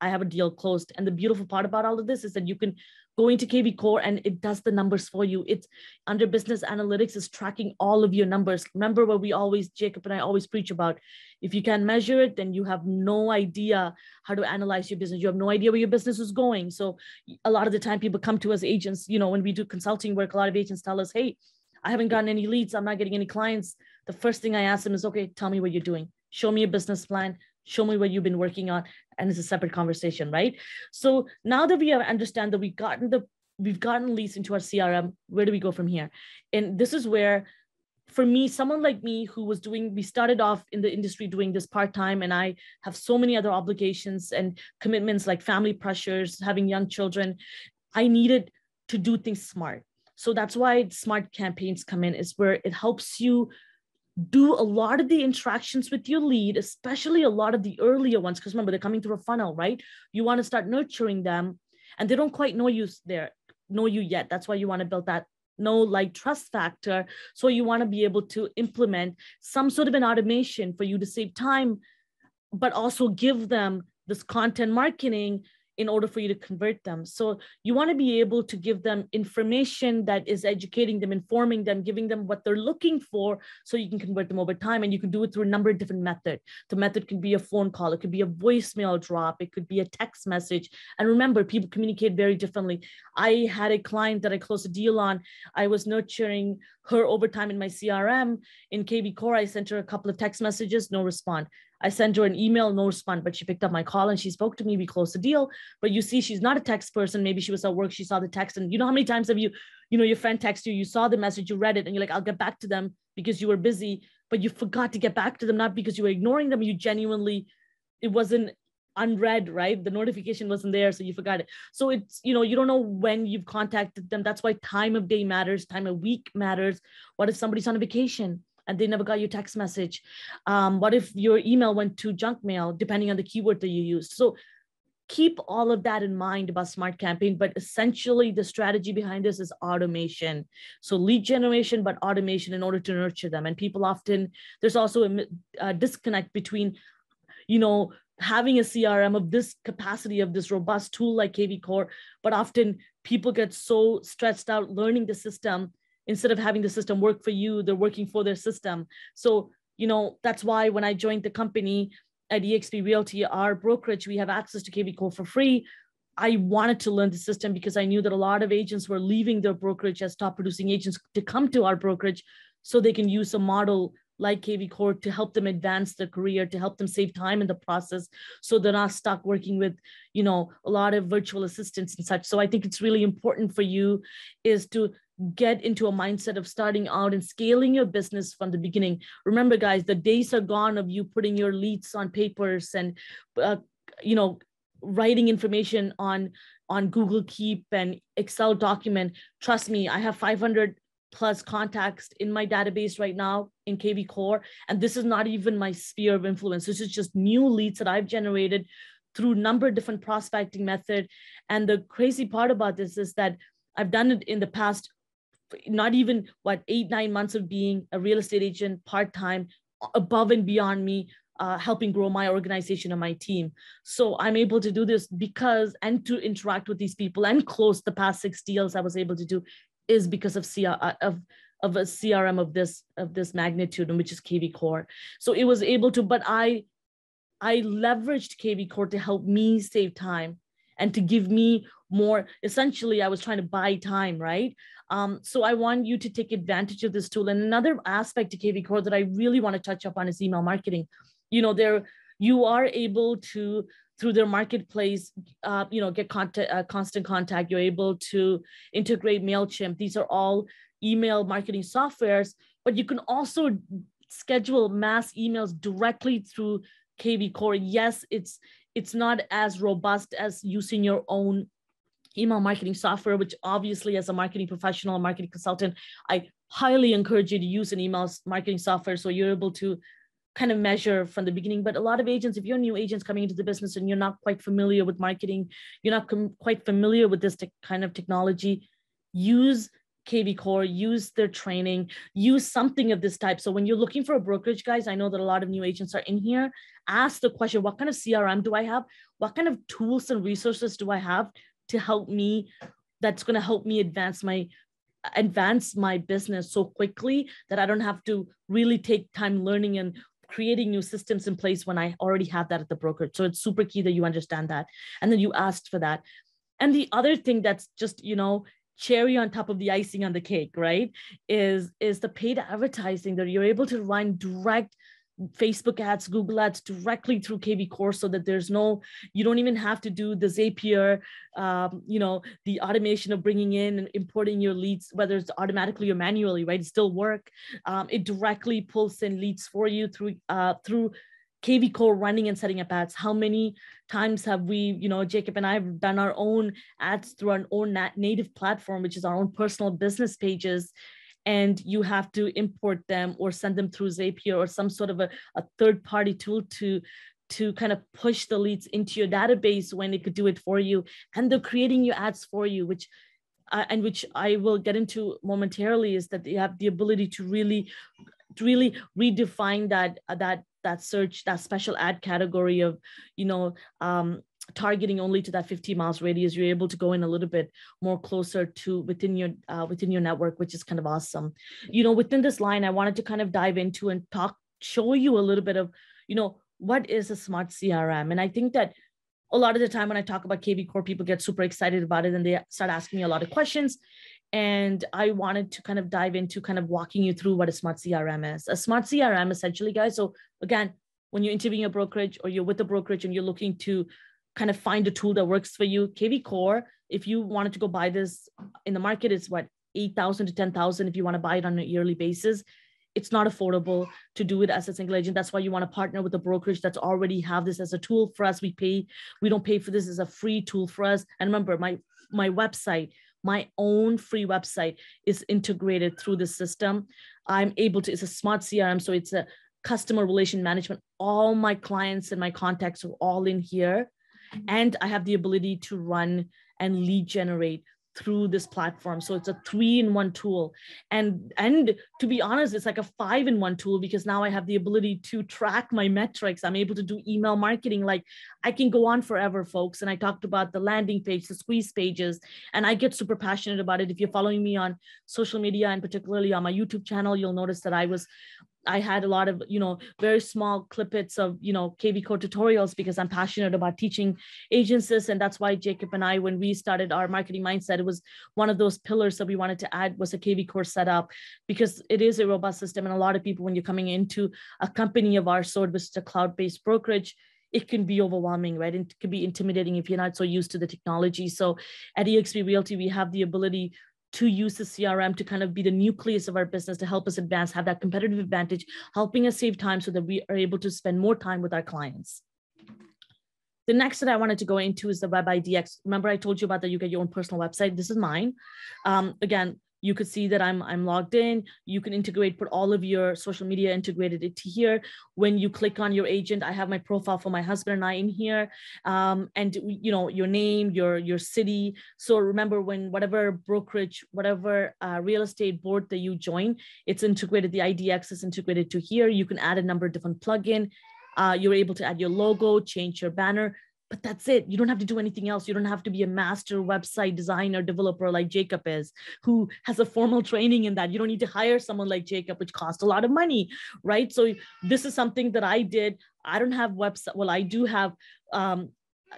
I have a deal closed. And the beautiful part about all of this is that you can go into KV Core and it does the numbers for you. It's under business analytics, is tracking all of your numbers. Remember what we always, Jacob and I always preach about, if you can't measure it, then you have no idea how to analyze your business. You have no idea where your business is going. So a lot of the time people come to us, agents, you know, when we do consulting work, a lot of agents tell us, hey, I haven't gotten any leads, I'm not getting any clients. The first thing I ask them is, okay, tell me what you're doing. Show me a business plan. Show me what you've been working on. And it's a separate conversation, right? So now that we have understand that we've gotten leads into our CRM, where do we go from here? And this is where, for me, someone like me who was doing, we started off in the industry doing this part-time, and I have so many other obligations and commitments like family pressures, having young children. I needed to do things smart. So that's why smart campaigns come in, is where it helps you do a lot of the interactions with your lead, especially a lot of the earlier ones, because remember, they're coming through a funnel, right? You want to start nurturing them and they don't quite know you yet. That's why you want to build that trust factor. So you want to be able to implement some sort of an automation for you to save time, but also give them this content marketing in order for you to convert them. So you want to be able to give them information that is educating them, informing them, giving them what they're looking for, so you can convert them over time. And you can do it through a number of different methods. The method could be a phone call, it could be a voicemail drop, it could be a text message. And remember, people communicate very differently. I had a client that I closed a deal on. I was nurturing her over time in my CRM. In KV Core, I sent her a couple of text messages, no response. I sent her an email, no response, but she picked up my call and she spoke to me. We closed the deal. But you see, she's not a text person. Maybe she was at work, she saw the text. And you know how many times have you your friend texts you, you saw the message, you read it, and you're like, I'll get back to them, because you were busy, but you forgot to get back to them, not because you were ignoring them. You genuinely, it wasn't unread, right? The notification wasn't there, so you forgot it. So it's, you don't know when you've contacted them. That's why time of day matters, time of week matters. What if somebody's on a vacation and they never got your text message? What if your email went to junk mail, depending on the keyword that you used? So keep all of that in mind about smart campaign, but essentially the strategy behind this is automation. So lead generation, but automation in order to nurture them. And people often, there's also a disconnect between, having a CRM of this capacity, of this robust tool like KV Core, but often people get so stressed out learning the system. Instead of having the system work for you, they're working for their system. So, that's why when I joined the company at eXp Realty, our brokerage, we have access to KV Core for free. I wanted to learn the system because I knew that a lot of agents were leaving their brokerage as top producing agents to come to our brokerage so they can use a model like KV Core to help them advance their career, to help them save time in the process, so they're not stuck working with, a lot of virtual assistants and such. So I think it's really important for you is to get into a mindset of starting out and scaling your business from the beginning. Remember, guys, the days are gone of you putting your leads on papers and, writing information on Google Keep and Excel document. Trust me, I have 500+ contacts in my database right now in KV Core. And this is not even my sphere of influence. This is just new leads that I've generated through a number of different prospecting methods. And the crazy part about this is that I've done it in the past, not even 8-9 months of being a real estate agent part-time, above and beyond me, helping grow my organization and my team. So I'm able to do this and to interact with these people and close the past 6 deals I was able to do is because of a CRM of this magnitude, which is KV Core. So it was able to, but I leveraged KV Core to help me save time and to give me more. Essentially, I was trying to buy time, right? So I want you to take advantage of this tool. And another aspect to KV Core that I really want to touch upon is email marketing. You are able to, through their marketplace, get Constant Contact. You're able to integrate MailChimp. These are all email marketing softwares, but you can also schedule mass emails directly through KV Core. Yes, it's not as robust as using your own email marketing software, which obviously as a marketing professional, a marketing consultant, I highly encourage you to use an email marketing software so you're able to kind of measure from the beginning. But a lot of agents, if you're new agents coming into the business and you're not quite familiar with marketing, you're not quite familiar with this kind of technology, use KV Core, use their training, use something of this type. So when you're looking for a brokerage, guys, I know that a lot of new agents are in here. Ask the question, what kind of CRM do I have? What kind of tools and resources do I have to help me, that's going to help me advance my business so quickly that I don't have to really take time learning and creating new systems in place when I already have that at the brokerage. So it's super key that you understand that. And then you asked for that. And the other thing that's just, you know, cherry on top of the icing on the cake, right, is the paid advertising that you're able to run direct Facebook ads, Google ads directly through KV Core, so that there's no, you don't even have to do the Zapier, you know, the automation of bringing in and importing your leads, whether it's automatically or manually, right? It still work. It directly pulls in leads for you through KV Core running and setting up ads. How many times have we, you know, Jacob and I have done our own ads through our own native platform, which is our own personal business pages, and you have to import them or send them through Zapier or some sort of a third-party tool to kind of push the leads into your database when it could do it for you. And they're creating your ads for you, which I will get into momentarily, is that they have the ability to really redefine that search, that special ad category of, you know, targeting only to that 50 miles radius. You're able to go in a little bit more closer to within your network, which is kind of awesome. You know, within this line, I wanted to kind of dive into and show you a little bit of, you know, what is a smart CRM? And I think that a lot of the time when I talk about KV Core, people get super excited about it and they start asking me a lot of questions. And I wanted to kind of dive into kind of walking you through what a smart CRM is. A smart CRM essentially, guys. So again, when you're interviewing a brokerage or you're with a brokerage and you're looking to kind of find a tool that works for you, KV Core, if you wanted to go buy this in the market, it's what, $8,000 to $10,000 if you want to buy it on a yearly basis. It's not affordable to do it as a single agent. That's why you want to partner with a brokerage that's already have this as a tool for us. We don't pay for this, as a free tool for us. And remember, my website, my own free website, is integrated through the system. I'm able to, it's a smart CRM, so it's a customer relation management. All my clients and my contacts are all in here. And I have the ability to run and lead generate through this platform. So it's a 3-in-1 tool. And to be honest, it's like a 5-in-1 tool, because now I have the ability to track my metrics. I'm able to do email marketing. Like, I can go on forever, folks. And I talked about the landing page, the squeeze pages, and I get super passionate about it. If you're following me on social media and particularly on my YouTube channel, you'll notice that I had a lot of, you know, very small clippets of, you know, KV Core tutorials, because I'm passionate about teaching agents this. And that's why Jacob and I, when we started our marketing mindset, it was one of those pillars that we wanted to add was a KV Core setup, because it is a robust system. And a lot of people, when you're coming into a company of our sort, which is a cloud-based brokerage, it can be overwhelming, right? It can be intimidating if you're not so used to the technology. So at eXp Realty, we have the ability to use the CRM to kind of be the nucleus of our business, to help us advance, have that competitive advantage, helping us save time so that we are able to spend more time with our clients. The next that I wanted to go into is the WebIDX. Remember, I told you about that you get your own personal website. This is mine. Again, you could see that I'm logged in. You can integrate, put all of your social media integrated into here. When you click on your agent, I have my profile for my husband and I in here. And you know, your name, your city. So remember, when whatever brokerage, whatever real estate board that you join, it's integrated, the IDX is integrated to here. You can add a number of different plugins. You're able to add your logo, change your banner, but that's it. You don't have to do anything else. You don't have to be a master website designer, developer like Jacob is, who has a formal training in that. You don't need to hire someone like Jacob, which costs a lot of money, right? So this is something that I did. I don't have website. Well, I do have,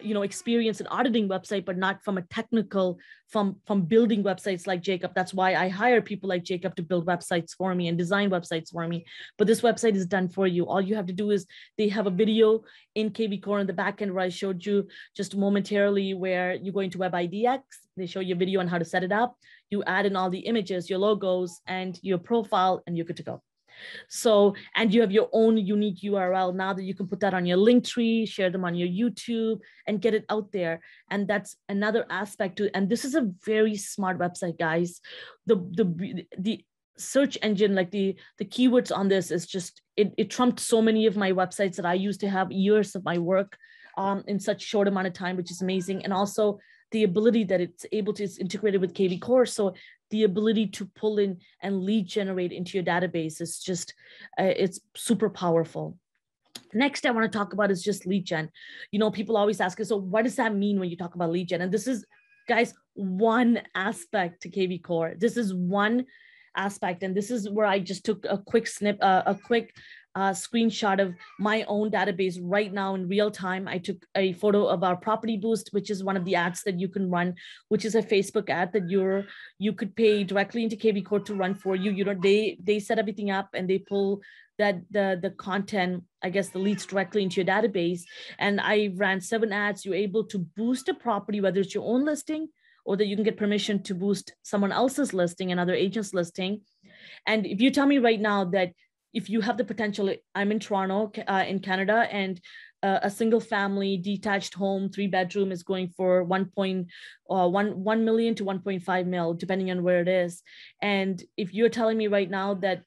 you know, experience in auditing website, but not from a technical, from building websites like Jacob. That's why I hire people like Jacob to build websites for me and design websites for me. But this website is done for you. All you have to do is, they have a video in KV Core in the back end where I showed you just momentarily, where you go into WebIDX, they show you a video on how to set it up. You add in all the images, your logos and your profile, and you're good to go. So, and you have your own unique URL now that you can put that on your Linktree, share them on your YouTube, and get it out there. And that's another aspect to, and this is a very smart website, guys. The search engine, like the keywords on this is just, it trumped so many of my websites that I used to have years of my work in such short amount of time, which is amazing. And also the ability that it's able to, it's integrated with KV Core. So the ability to pull in and lead generate into your database is just, it's super powerful. Next I want to talk about is just lead gen. You know, people always ask us, so what does that mean when you talk about lead gen? And this is, guys, one aspect to KV Core. This is one aspect. And this is where I just took a quick snip, a quick screenshot of my own database right now in real time. I took a photo of our Property Boost, which is one of the ads that you can run, which is a Facebook ad that you could pay directly into KV Core to run for you. You know, they set everything up and they pull that the content, I guess, the leads directly into your database. And I ran 7 ads. You're able to boost a property, whether it's your own listing or that you can get permission to boost someone else's listing, another agent's listing. And if you tell me right now that if you have the potential, I'm in Toronto, in Canada, and a single family detached home, 3-bedroom is going for 1 million to 1.5 mil, depending on where it is. And if you're telling me right now that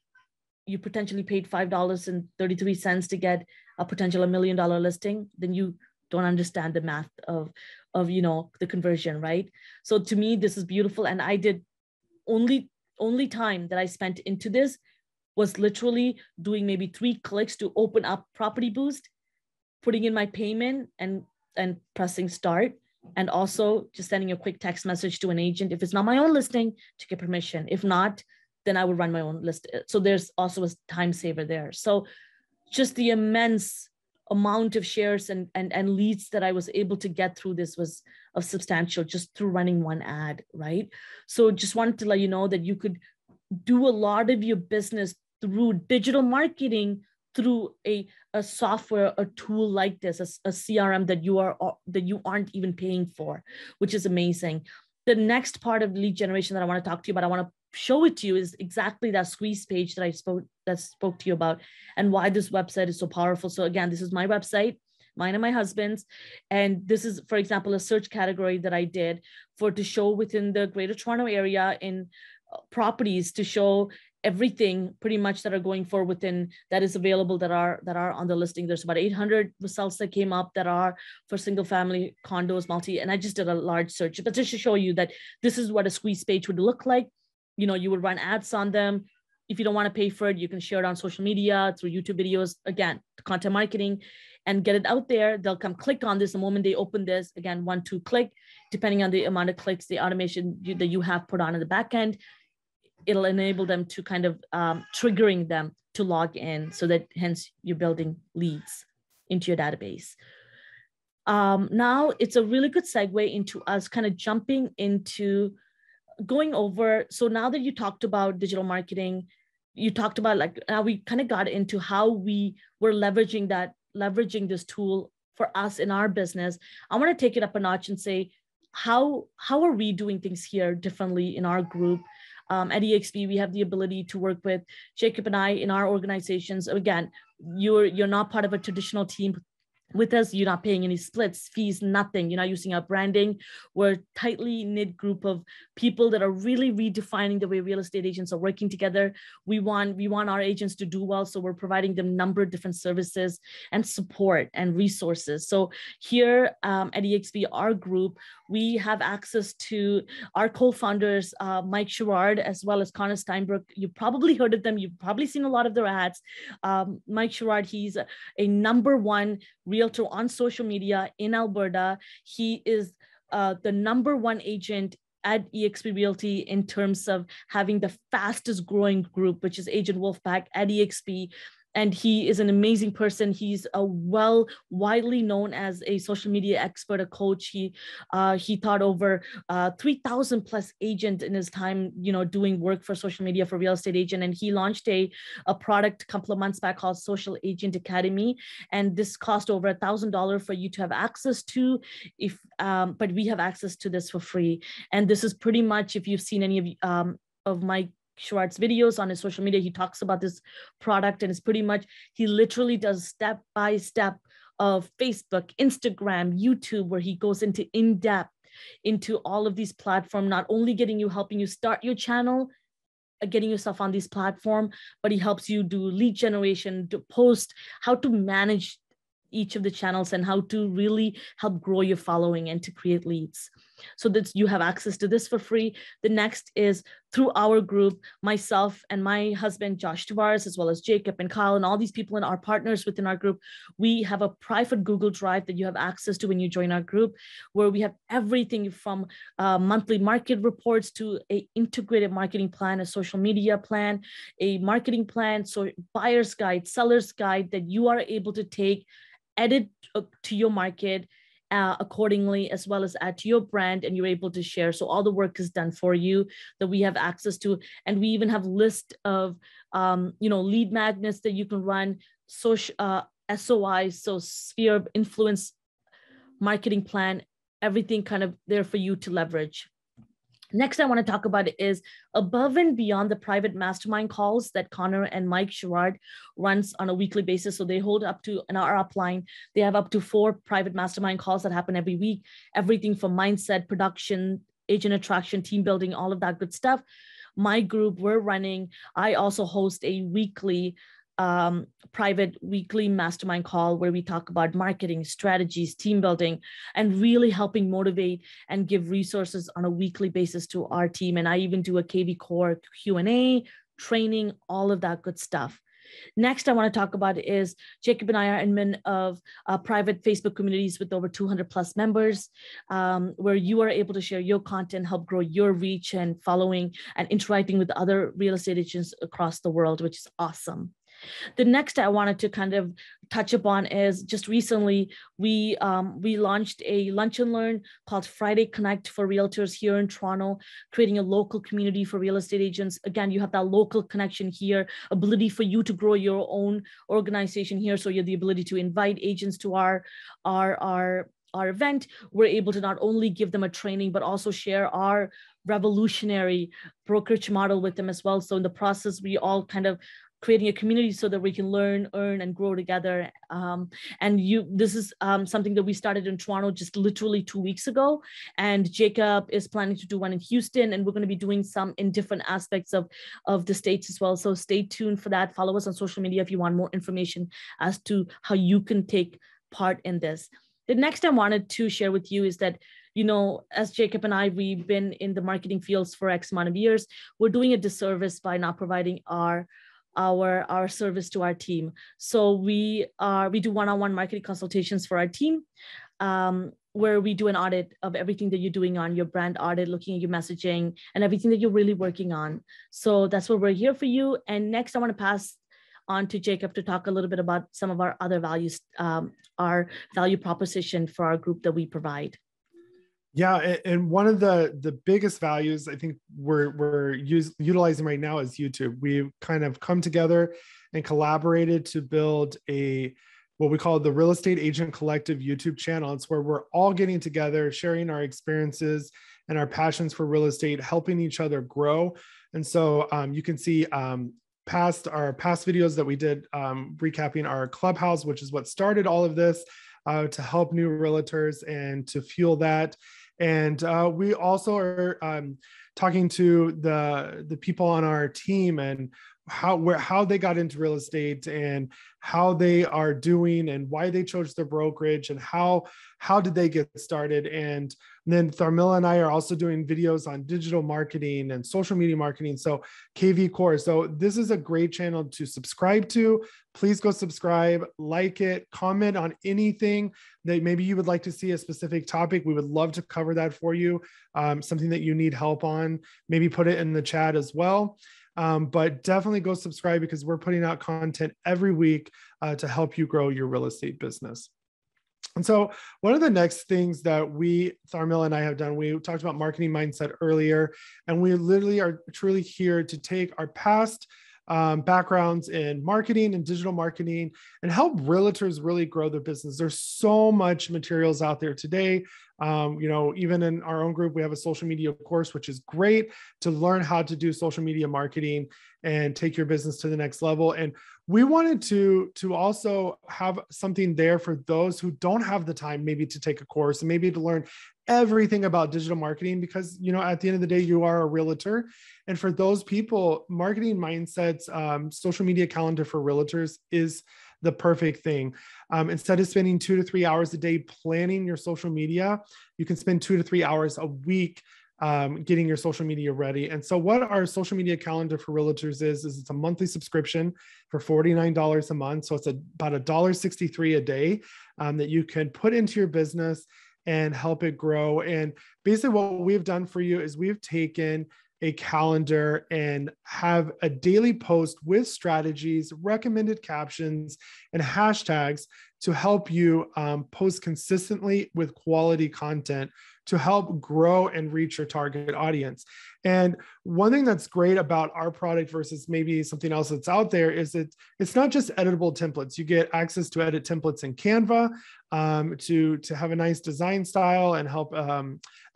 you potentially paid $5.33 to get a potential $1 million listing, then you don't understand the math of you know, the conversion, right? So to me, this is beautiful. And I did only time that I spent into this was literally doing maybe 3 clicks to open up Property Boost, putting in my payment and pressing start, and also just sending a quick text message to an agent if it's not my own listing to get permission. If not, then I would run my own list. So there's also a time saver there. So just the immense amount of shares and leads that I was able to get through this was of substantial just through running one ad, right? So just wanted to let you know that you could do a lot of your business through digital marketing, through a software, a tool like this, a CRM that you aren't even paying for, which is amazing. The next part of lead generation that I want to talk to you about, I want to show it to you, is exactly that squeeze page that I spoke to you about, and why this website is so powerful. So again, this is my website, mine and my husband's. And this is, for example, a search category that I did to show within the Greater Toronto Area in properties, to show everything pretty much that are going for within, that is available, that are on the listing. There's about 800 results that came up that are for single family condos, multi, and I just did a large search, but just to show you that this is what a squeeze page would look like. You know, you would run ads on them. If you don't want to pay for it, you can share it on social media, through YouTube videos, again, content marketing, and get it out there. They'll come click on this the moment they open this. Again, 1-2 click, depending on the amount of clicks, the automation that you have put on in the back end, it'll enable them to kind of triggering them to log in, so that hence you're building leads into your database. Now it's a really good segue into us kind of jumping into going over. So now that you talked about digital marketing, you talked about like, now we kind of got into how we were leveraging this tool for us in our business. I want to take it up a notch and say, how are we doing things here differently in our group? At eXp, we have the ability to work with Jacob and I in our organizations. Again, you're not part of a traditional team with us. You're not paying any splits, fees, nothing. You're not using our branding. We're a tightly knit group of people that are really redefining the way real estate agents are working together. We want our agents to do well, so we're providing them a number of different services and support and resources. So here at eXp, our group, we have access to our co-founders, Mike Sherrard, as well as Connor Steinbrook. You've probably heard of them. You've probably seen a lot of their ads. Mike Sherrard, he's a #1 realtor on social media in Alberta. He is the #1 agent at eXp Realty in terms of having the fastest growing group, which is Agent Wolfpack at eXp. And he is an amazing person. He's widely known as a social media expert, a coach. He taught over 3,000 plus agents in his time, you know, doing work for social media for real estate agent. And he launched a product a couple of months back called Social Agent Academy. And this cost over $1,000 for you to have access to, but we have access to this for free. And this is pretty much, if you've seen any of my Schwartz videos on his social media, he talks about this product, and it's pretty much, he literally does step-by-step of Facebook, Instagram, YouTube, where he goes into in-depth into all of these platforms, not only helping you start your channel, getting yourself on these platforms, but he helps you do lead generation, to post, how to manage each of the channels and how to really help grow your following and to create leads. So that you have access to this for free. The next is through our group, myself and my husband, Josh Tavares, as well as Jacob and Kyle and all these people and our partners within our group. We have a private Google Drive that you have access to when you join our group, where we have everything from monthly market reports to an integrated marketing plan, a social media plan, a marketing plan, so buyer's guide, seller's guide that you are able to take, edit to your market accordingly, as well as add to your brand, and you're able to share. So all the work is done for you that we have access to. And we even have a list of, lead magnets that you can run, social, SOI, so sphere of influence, marketing plan, everything kind of there for you to leverage. Next, I want to talk about is above and beyond the private mastermind calls that Connor and Mike Sherrard runs on a weekly basis. So they hold up to an hour upline. They have up to 4 private mastermind calls that happen every week. Everything from mindset, production, agent attraction, team building, all of that good stuff. My group we're running, I also host a weekly private mastermind call where we talk about marketing strategies, team building, and really helping motivate and give resources on a weekly basis to our team. And I even do a KV Core Q&A, training, all of that good stuff. Next, I want to talk about is Jacob and I are admin of private Facebook communities with over 200 plus members, where you are able to share your content, help grow your reach and following, and interacting with other real estate agents across the world, which is awesome. The next I wanted to kind of touch upon is just recently we launched a lunch and learn called Friday Connect for realtors here in Toronto, creating a local community for real estate agents. Again, you have that local connection here, ability for you to grow your own organization here. So you have the ability to invite agents to our event. We're able to not only give them a training, but also share our revolutionary brokerage model with them as well. So in the process, we all kind of creating a community so that we can learn, earn, and grow together. This is something that we started in Toronto just literally 2 weeks ago. And Jacob is planning to do one in Houston, and we're going to be doing some in different aspects of the States as well. So stay tuned for that. Follow us on social media if you want more information as to how you can take part in this. The next I wanted to share with you is that, you know, as Jacob and I, we've been in the marketing fields for X amount of years. We're doing a disservice by not providing our service to our team. So we do one-on-one marketing consultations for our team, where we do an audit of everything that you're doing on your brand audit, looking at your messaging and everything that you're really working on. So that's what we're here for you. And next I want to pass on to Jacob to talk a little bit about some of our other values, our value proposition for our group that we provide. Yeah, and one of the biggest values I think we're utilizing right now is YouTube. We've kind of come together and collaborated to build what we call the Real Estate Agent Collective YouTube channel. It's where we're all getting together, sharing our experiences and our passions for real estate, helping each other grow. And so you can see our past videos that we did recapping our Clubhouse, which is what started all of this, to help new realtors and to fuel that. And we also are talking to the people on our team and how they got into real estate and how they are doing and why they chose their brokerage and how did they get started. And then Tharmila and I are also doing videos on digital marketing and social media marketing. So KV Core. So this is a great channel to subscribe to. Please go subscribe, like it, comment on anything that maybe you would like to see a specific topic. We would love to cover that for you. Something that you need help on, maybe put it in the chat as well. But definitely go subscribe because we're putting out content every week to help you grow your real estate business. And so one of the next things that Tharmila and I have done, we talked about marketing mindset earlier, and we literally are truly here to take our past backgrounds in marketing and digital marketing and help realtors really grow their business. There's so much materials out there today. Even in our own group, we have a social media course, which is great to learn how to do social media marketing and take your business to the next level. And we wanted to also have something there for those who don't have the time, maybe to take a course and maybe to learn everything about digital marketing, because, you know, at the end of the day, you are a realtor. And for those people, marketing mindsets, social media calendar for realtors is the perfect thing. Instead of spending 2 to 3 hours a day planning your social media, you can spend 2 to 3 hours a week getting your social media ready. And so what our social media calendar for realtors is it's a monthly subscription for $49 a month. So it's about $1.63 a day that you can put into your business and help it grow. And basically what we've done for you is we've taken a calendar and have a daily post with strategies, recommended captions, and hashtags to help you post consistently with quality content to help grow and reach your target audience. And one thing that's great about our product versus maybe something else that's out there is that it's not just editable templates. You get access to edit templates in Canva to have a nice design style and help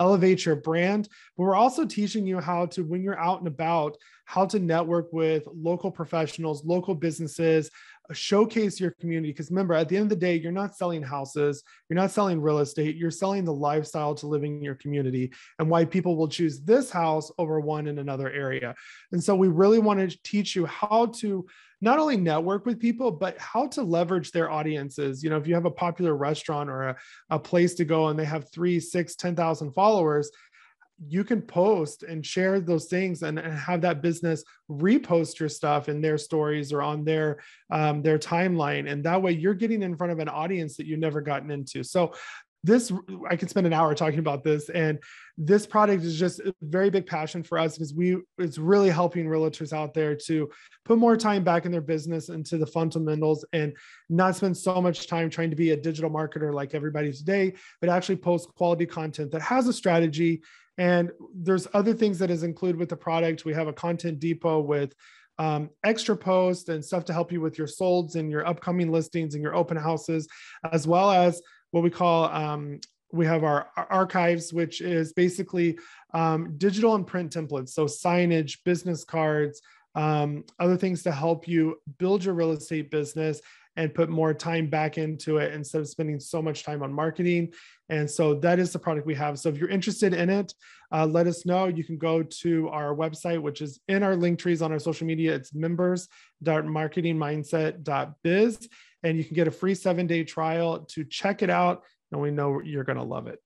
elevate your brand. But we're also teaching you how to, when you're out and about, how to network with local professionals, local businesses, showcase your community. Because remember, at the end of the day, you're not selling houses, you're not selling real estate, you're selling the lifestyle to living in your community and why people will choose this house over one in another area. And so we really want to teach you how to not only network with people, but how to leverage their audiences. You know, if you have a popular restaurant or a place to go and they have 3, 6, 10,000 followers, you can post and share those things and have that business repost your stuff in their stories or on their timeline. And that way you're getting in front of an audience that you've never gotten into. So this, I could spend an hour talking about this. And this product is just a very big passion for us because it's really helping realtors out there to put more time back in their business into the fundamentals and not spend so much time trying to be a digital marketer like everybody today, but actually post quality content that has a strategy. And there's other things that is included with the product. We have a content depot with extra posts and stuff to help you with your solds and your upcoming listings and your open houses, as well as what we call, we have our archives, which is basically digital and print templates. So signage, business cards, other things to help you build your real estate business and put more time back into it instead of spending so much time on marketing. And so that is the product we have. So if you're interested in it, let us know. You can go to our website, which is in our link trees on our social media. It's members.marketingmindset.biz. And you can get a free 7-day trial to check it out. And we know you're going to love it.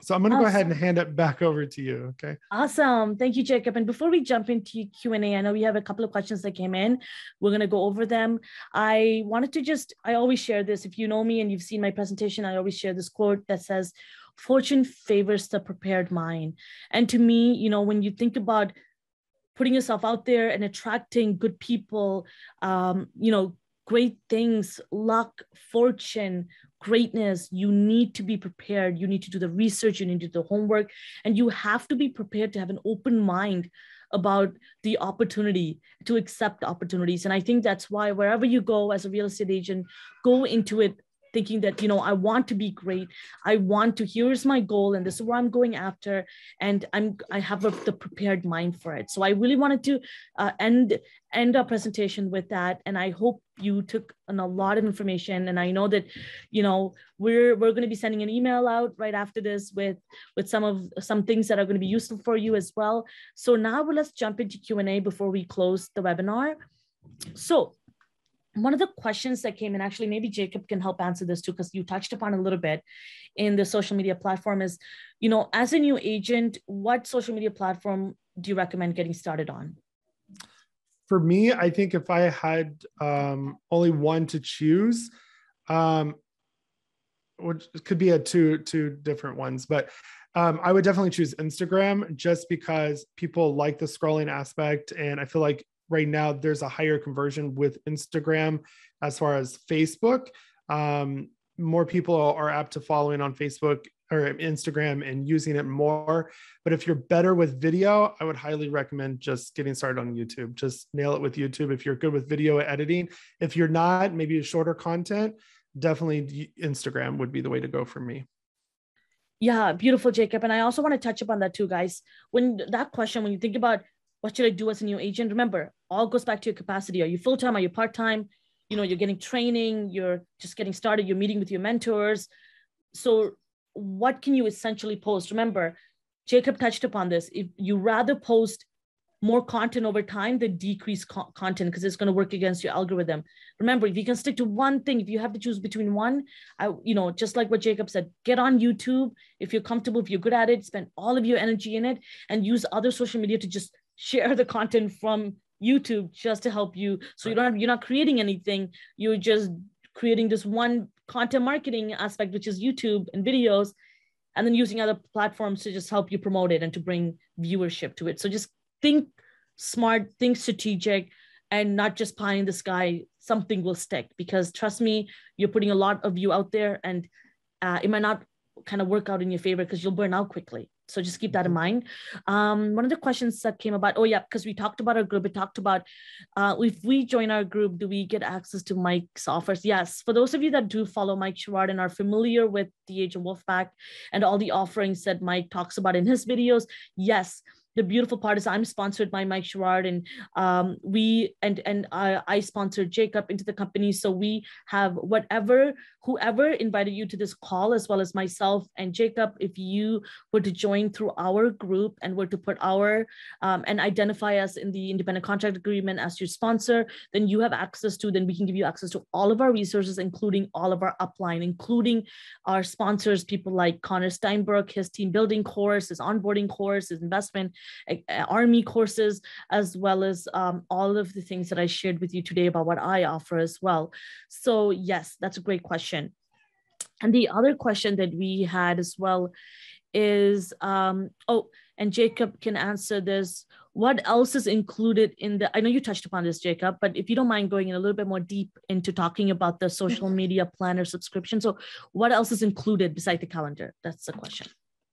So I'm going to go ahead and hand it back over to you. Okay. Awesome. Thank you, Jacob. And before we jump into Q&A, I know we have a couple of questions that came in. We're going to go over them. I wanted to just, I always share this. If you know me and you've seen my presentation, I always share this quote that says, "Fortune favors the prepared mind." And to me, you know, when you think about putting yourself out there and attracting good people, you know, great things, luck, fortune, greatness, you need to be prepared. You need to do the research, you need to do the homework, and you have to be prepared to have an open mind about the opportunity, to accept opportunities. And I think that's why wherever you go as a real estate agent, go into it thinking that, you know, I want to be great. I want to, here's my goal and this is where I'm going after. And I have the prepared mind for it. So I really wanted to end our presentation with that. And I hope you took on a lot of information. And I know that, you know, we're going to be sending an email out right after this with some things that are going to be useful for you as well. So now let's jump into Q&A before we close the webinar. So one of the questions that came in, actually, maybe Jacob can help answer this too, because you touched upon a little bit in the social media platform is, you know, as a new agent, what social media platform do you recommend getting started on? For me, I think if I had only one to choose, which could be two different ones, but I would definitely choose Instagram just because people like the scrolling aspect. And I feel like right now there's a higher conversion with Instagram as far as Facebook. More people are apt to following on Facebook or Instagram and using it more. But if you're better with video, I would highly recommend just getting started on YouTube. Just nail it with YouTube if you're good with video editing. If you're not, maybe a shorter content, definitely Instagram would be the way to go for me. Yeah, beautiful, Jacob. And I also want to touch upon that too, guys. When that question, when you think about what should I do as a new agent, remember, all goes back to your capacity. Are you full-time? Are you part-time? You know, you're getting training, you're just getting started, you're meeting with your mentors. So what can you essentially post? Remember, Jacob touched upon this. If you rather post more content over time than decrease content, because it's going to work against your algorithm. Remember, if you can stick to one thing, if you have to choose between one, you know, just like what Jacob said, get on YouTube. If you're comfortable, if you're good at it, spend all of your energy in it and use other social media to just share the content from YouTube just to help you. So you don't have, you're not creating anything. You're just creating this one content marketing aspect, which is YouTube and videos, and then using other platforms to just help you promote it and to bring viewership to it. So just think smart, think strategic, and not just pie in the sky. Something will stick, because trust me, you're putting a lot of you out there, and it might not kind of work out in your favor because you'll burn out quickly. So just keep that in mind. One of the questions that came about, oh yeah, because we talked about our group, we talked about if we join our group, do we get access to Mike's offers? Yes, for those of you that do follow Mike Sherrard and are familiar with the Agent Wolfpack and all the offerings that Mike talks about in his videos, yes. The beautiful part is I'm sponsored by Mike Sherrard, and I sponsored Jacob into the company. So we have whoever invited you to this call, as well as myself and Jacob, if you were to join through our group and were to put our and identify us in the independent contract agreement as your sponsor, then you have access to, then we can give you access to all of our resources, including all of our upline, including our sponsors, people like Connor Steinbrook, his team building course, his onboarding course, his investment army courses, as well as all of the things that I shared with you today about what I offer as well. So yes, that's a great question. And the other question that we had as well is, oh, and Jacob can answer this. What else is included in the, I know you touched upon this, Jacob, but if you don't mind going in a little bit more deep into talking about the social media planner subscription. So what else is included besides the calendar? That's the question.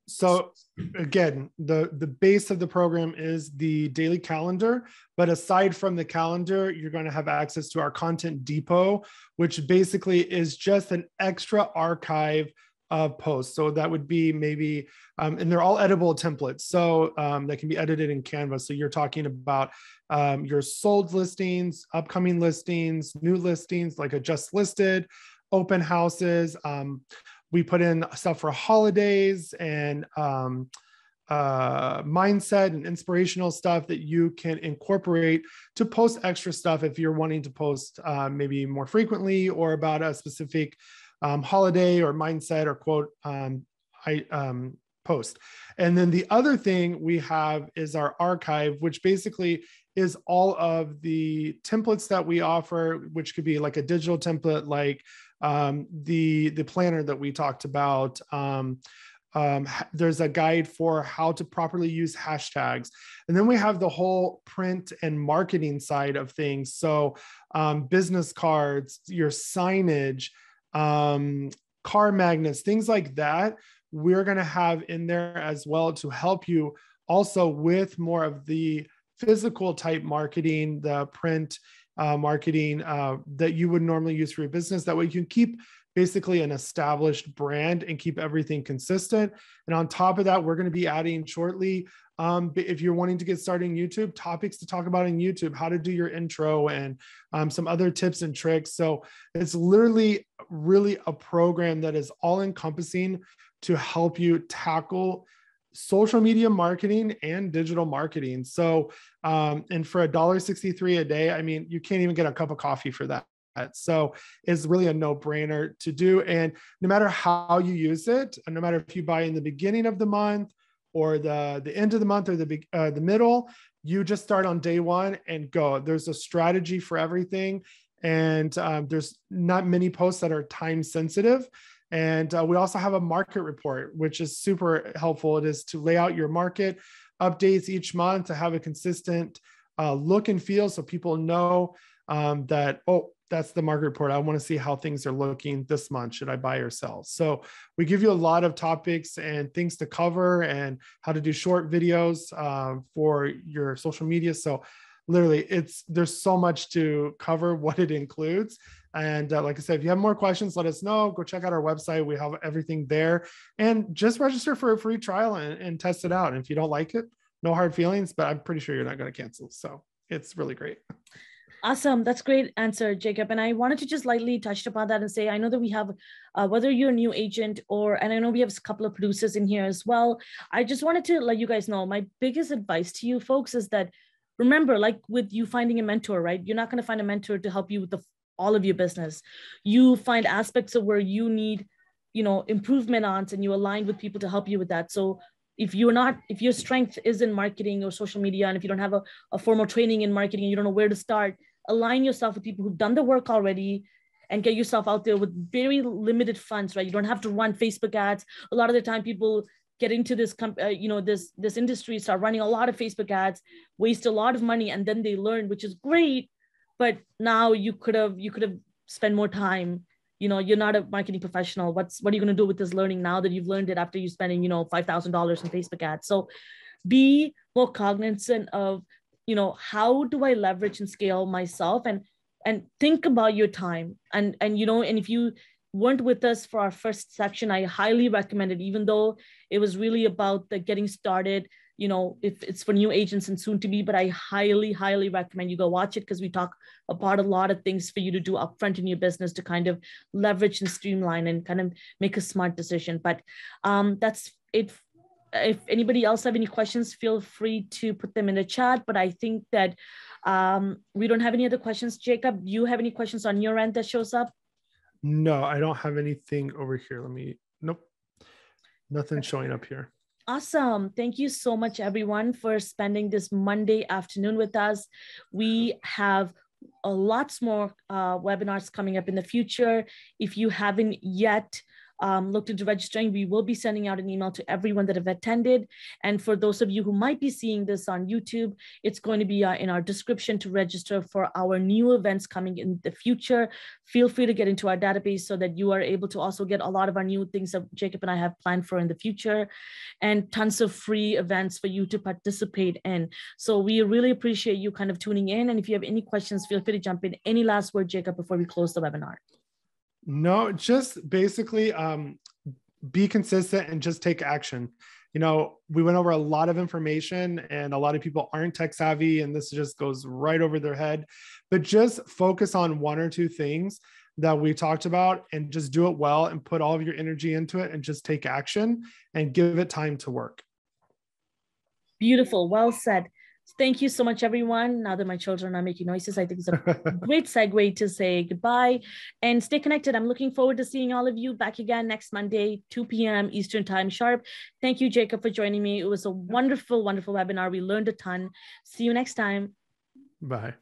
So again, the base of the program is the daily calendar, but aside from the calendar, you're going to have access to our content depot, which basically is just an extra archive of posts. So that would be maybe, and they're all editable templates. So that can be edited in Canva. So you're talking about your sold listings, upcoming listings, new listings, like a just listed, open houses, we put in stuff for holidays and mindset and inspirational stuff that you can incorporate to post extra stuff if you're wanting to post maybe more frequently or about a specific holiday or mindset or quote post. And then the other thing we have is our archive, which basically is all of the templates that we offer, which could be like a digital template, like the planner that we talked about. There's a guide for how to properly use hashtags. And then we have the whole print and marketing side of things. So business cards, your signage, car magnets, things like that, we're going to have in there as well to help you also with more of the physical type marketing, the print marketing that you would normally use for your business. That way you can keep basically an established brand and keep everything consistent. And on top of that, we're going to be adding shortly, if you're wanting to get started in YouTube, topics to talk about in YouTube, how to do your intro and some other tips and tricks. So it's literally really a program that is all encompassing to help you tackle social media marketing and digital marketing. So, and for $1.63 a day, I mean, you can't even get a cup of coffee for that. So it's really a no-brainer to do. And no matter how you use it, and no matter if you buy in the beginning of the month or the end of the month or the middle, you just start on day one and go. There's a strategy for everything. And there's not many posts that are time sensitive. And we also have a market report, which is super helpful. It is to lay out your market updates each month to have a consistent look and feel, so people know that, oh, that's the market report. I want to see how things are looking this month. Should I buy or sell? So we give you a lot of topics and things to cover and how to do short videos for your social media. So literally, there's so much to cover what it includes. And like I said, if you have more questions, let us know. Go check out our website. We have everything there. And just register for a free trial and test it out. And if you don't like it, no hard feelings, but I'm pretty sure you're not going to cancel. So it's really great. Awesome. That's a great answer, Jacob. And I wanted to just lightly touch upon that and say, I know that we have, whether you're a new agent or, and I know we have a couple of producers in here as well. I just wanted to let you guys know, my biggest advice to you folks is that remember, like with you finding a mentor, right? You're not going to find a mentor to help you with all of your business. You find aspects of where you need, you know, improvement on, and you align with people to help you with that. So if your strength is in marketing or social media, and if you don't have a formal training in marketing, you don't know where to start, align yourself with people who've done the work already and get yourself out there with very limited funds, right? You don't have to run Facebook ads. A lot of the time people get into this, this industry, start running a lot of Facebook ads, waste a lot of money, and then they learn, which is great. But now you could have spent more time. You know, you're not a marketing professional. What are you going to do with this learning now that you've learned it after you're spending, $5,000 on Facebook ads? So be more cognizant of, how do I leverage and scale myself, and think about your time. And if you weren't with us for our first section, I highly recommend it, even though it was really about the getting started, if it's for new agents and soon to be, but I highly, highly recommend you go watch it, because we talk about a lot of things for you to do upfront in your business to kind of leverage and streamline and kind of make a smart decision. But that's it. If anybody else have any questions, feel free to put them in the chat. But I think that we don't have any other questions. Jacob, you have any questions on your end that shows up? No, I don't have anything over here. Nope, nothing showing up here. Awesome. Thank you so much, everyone, for spending this Monday afternoon with us. We have lots more webinars coming up in the future. If you haven't yet looked into registering, we will be sending out an email to everyone that have attended. And for those of you who might be seeing this on YouTube, it's going to be in our description to register for our new events coming in the future. Feel free to get into our database so that you are able to also get a lot of our new things that Jacob and I have planned for in the future, and tons of free events for you to participate in. So we really appreciate you kind of tuning in. And if you have any questions, feel free to jump in. Any last word, Jacob, before we close the webinar? No, just basically be consistent and just take action. We went over a lot of information, and a lot of people aren't tech savvy, and this just goes right over their head. But just focus on one or two things that we talked about and just do it well and put all of your energy into it and just take action and give it time to work. Beautiful. Well said. Thank you so much, everyone. Now that my children are making noises, I think it's a great segue to say goodbye and stay connected. I'm looking forward to seeing all of you back again next Monday, 2 p.m. Eastern Time sharp. Thank you, Jacob, for joining me. It was a wonderful, wonderful webinar. We learned a ton. See you next time. Bye.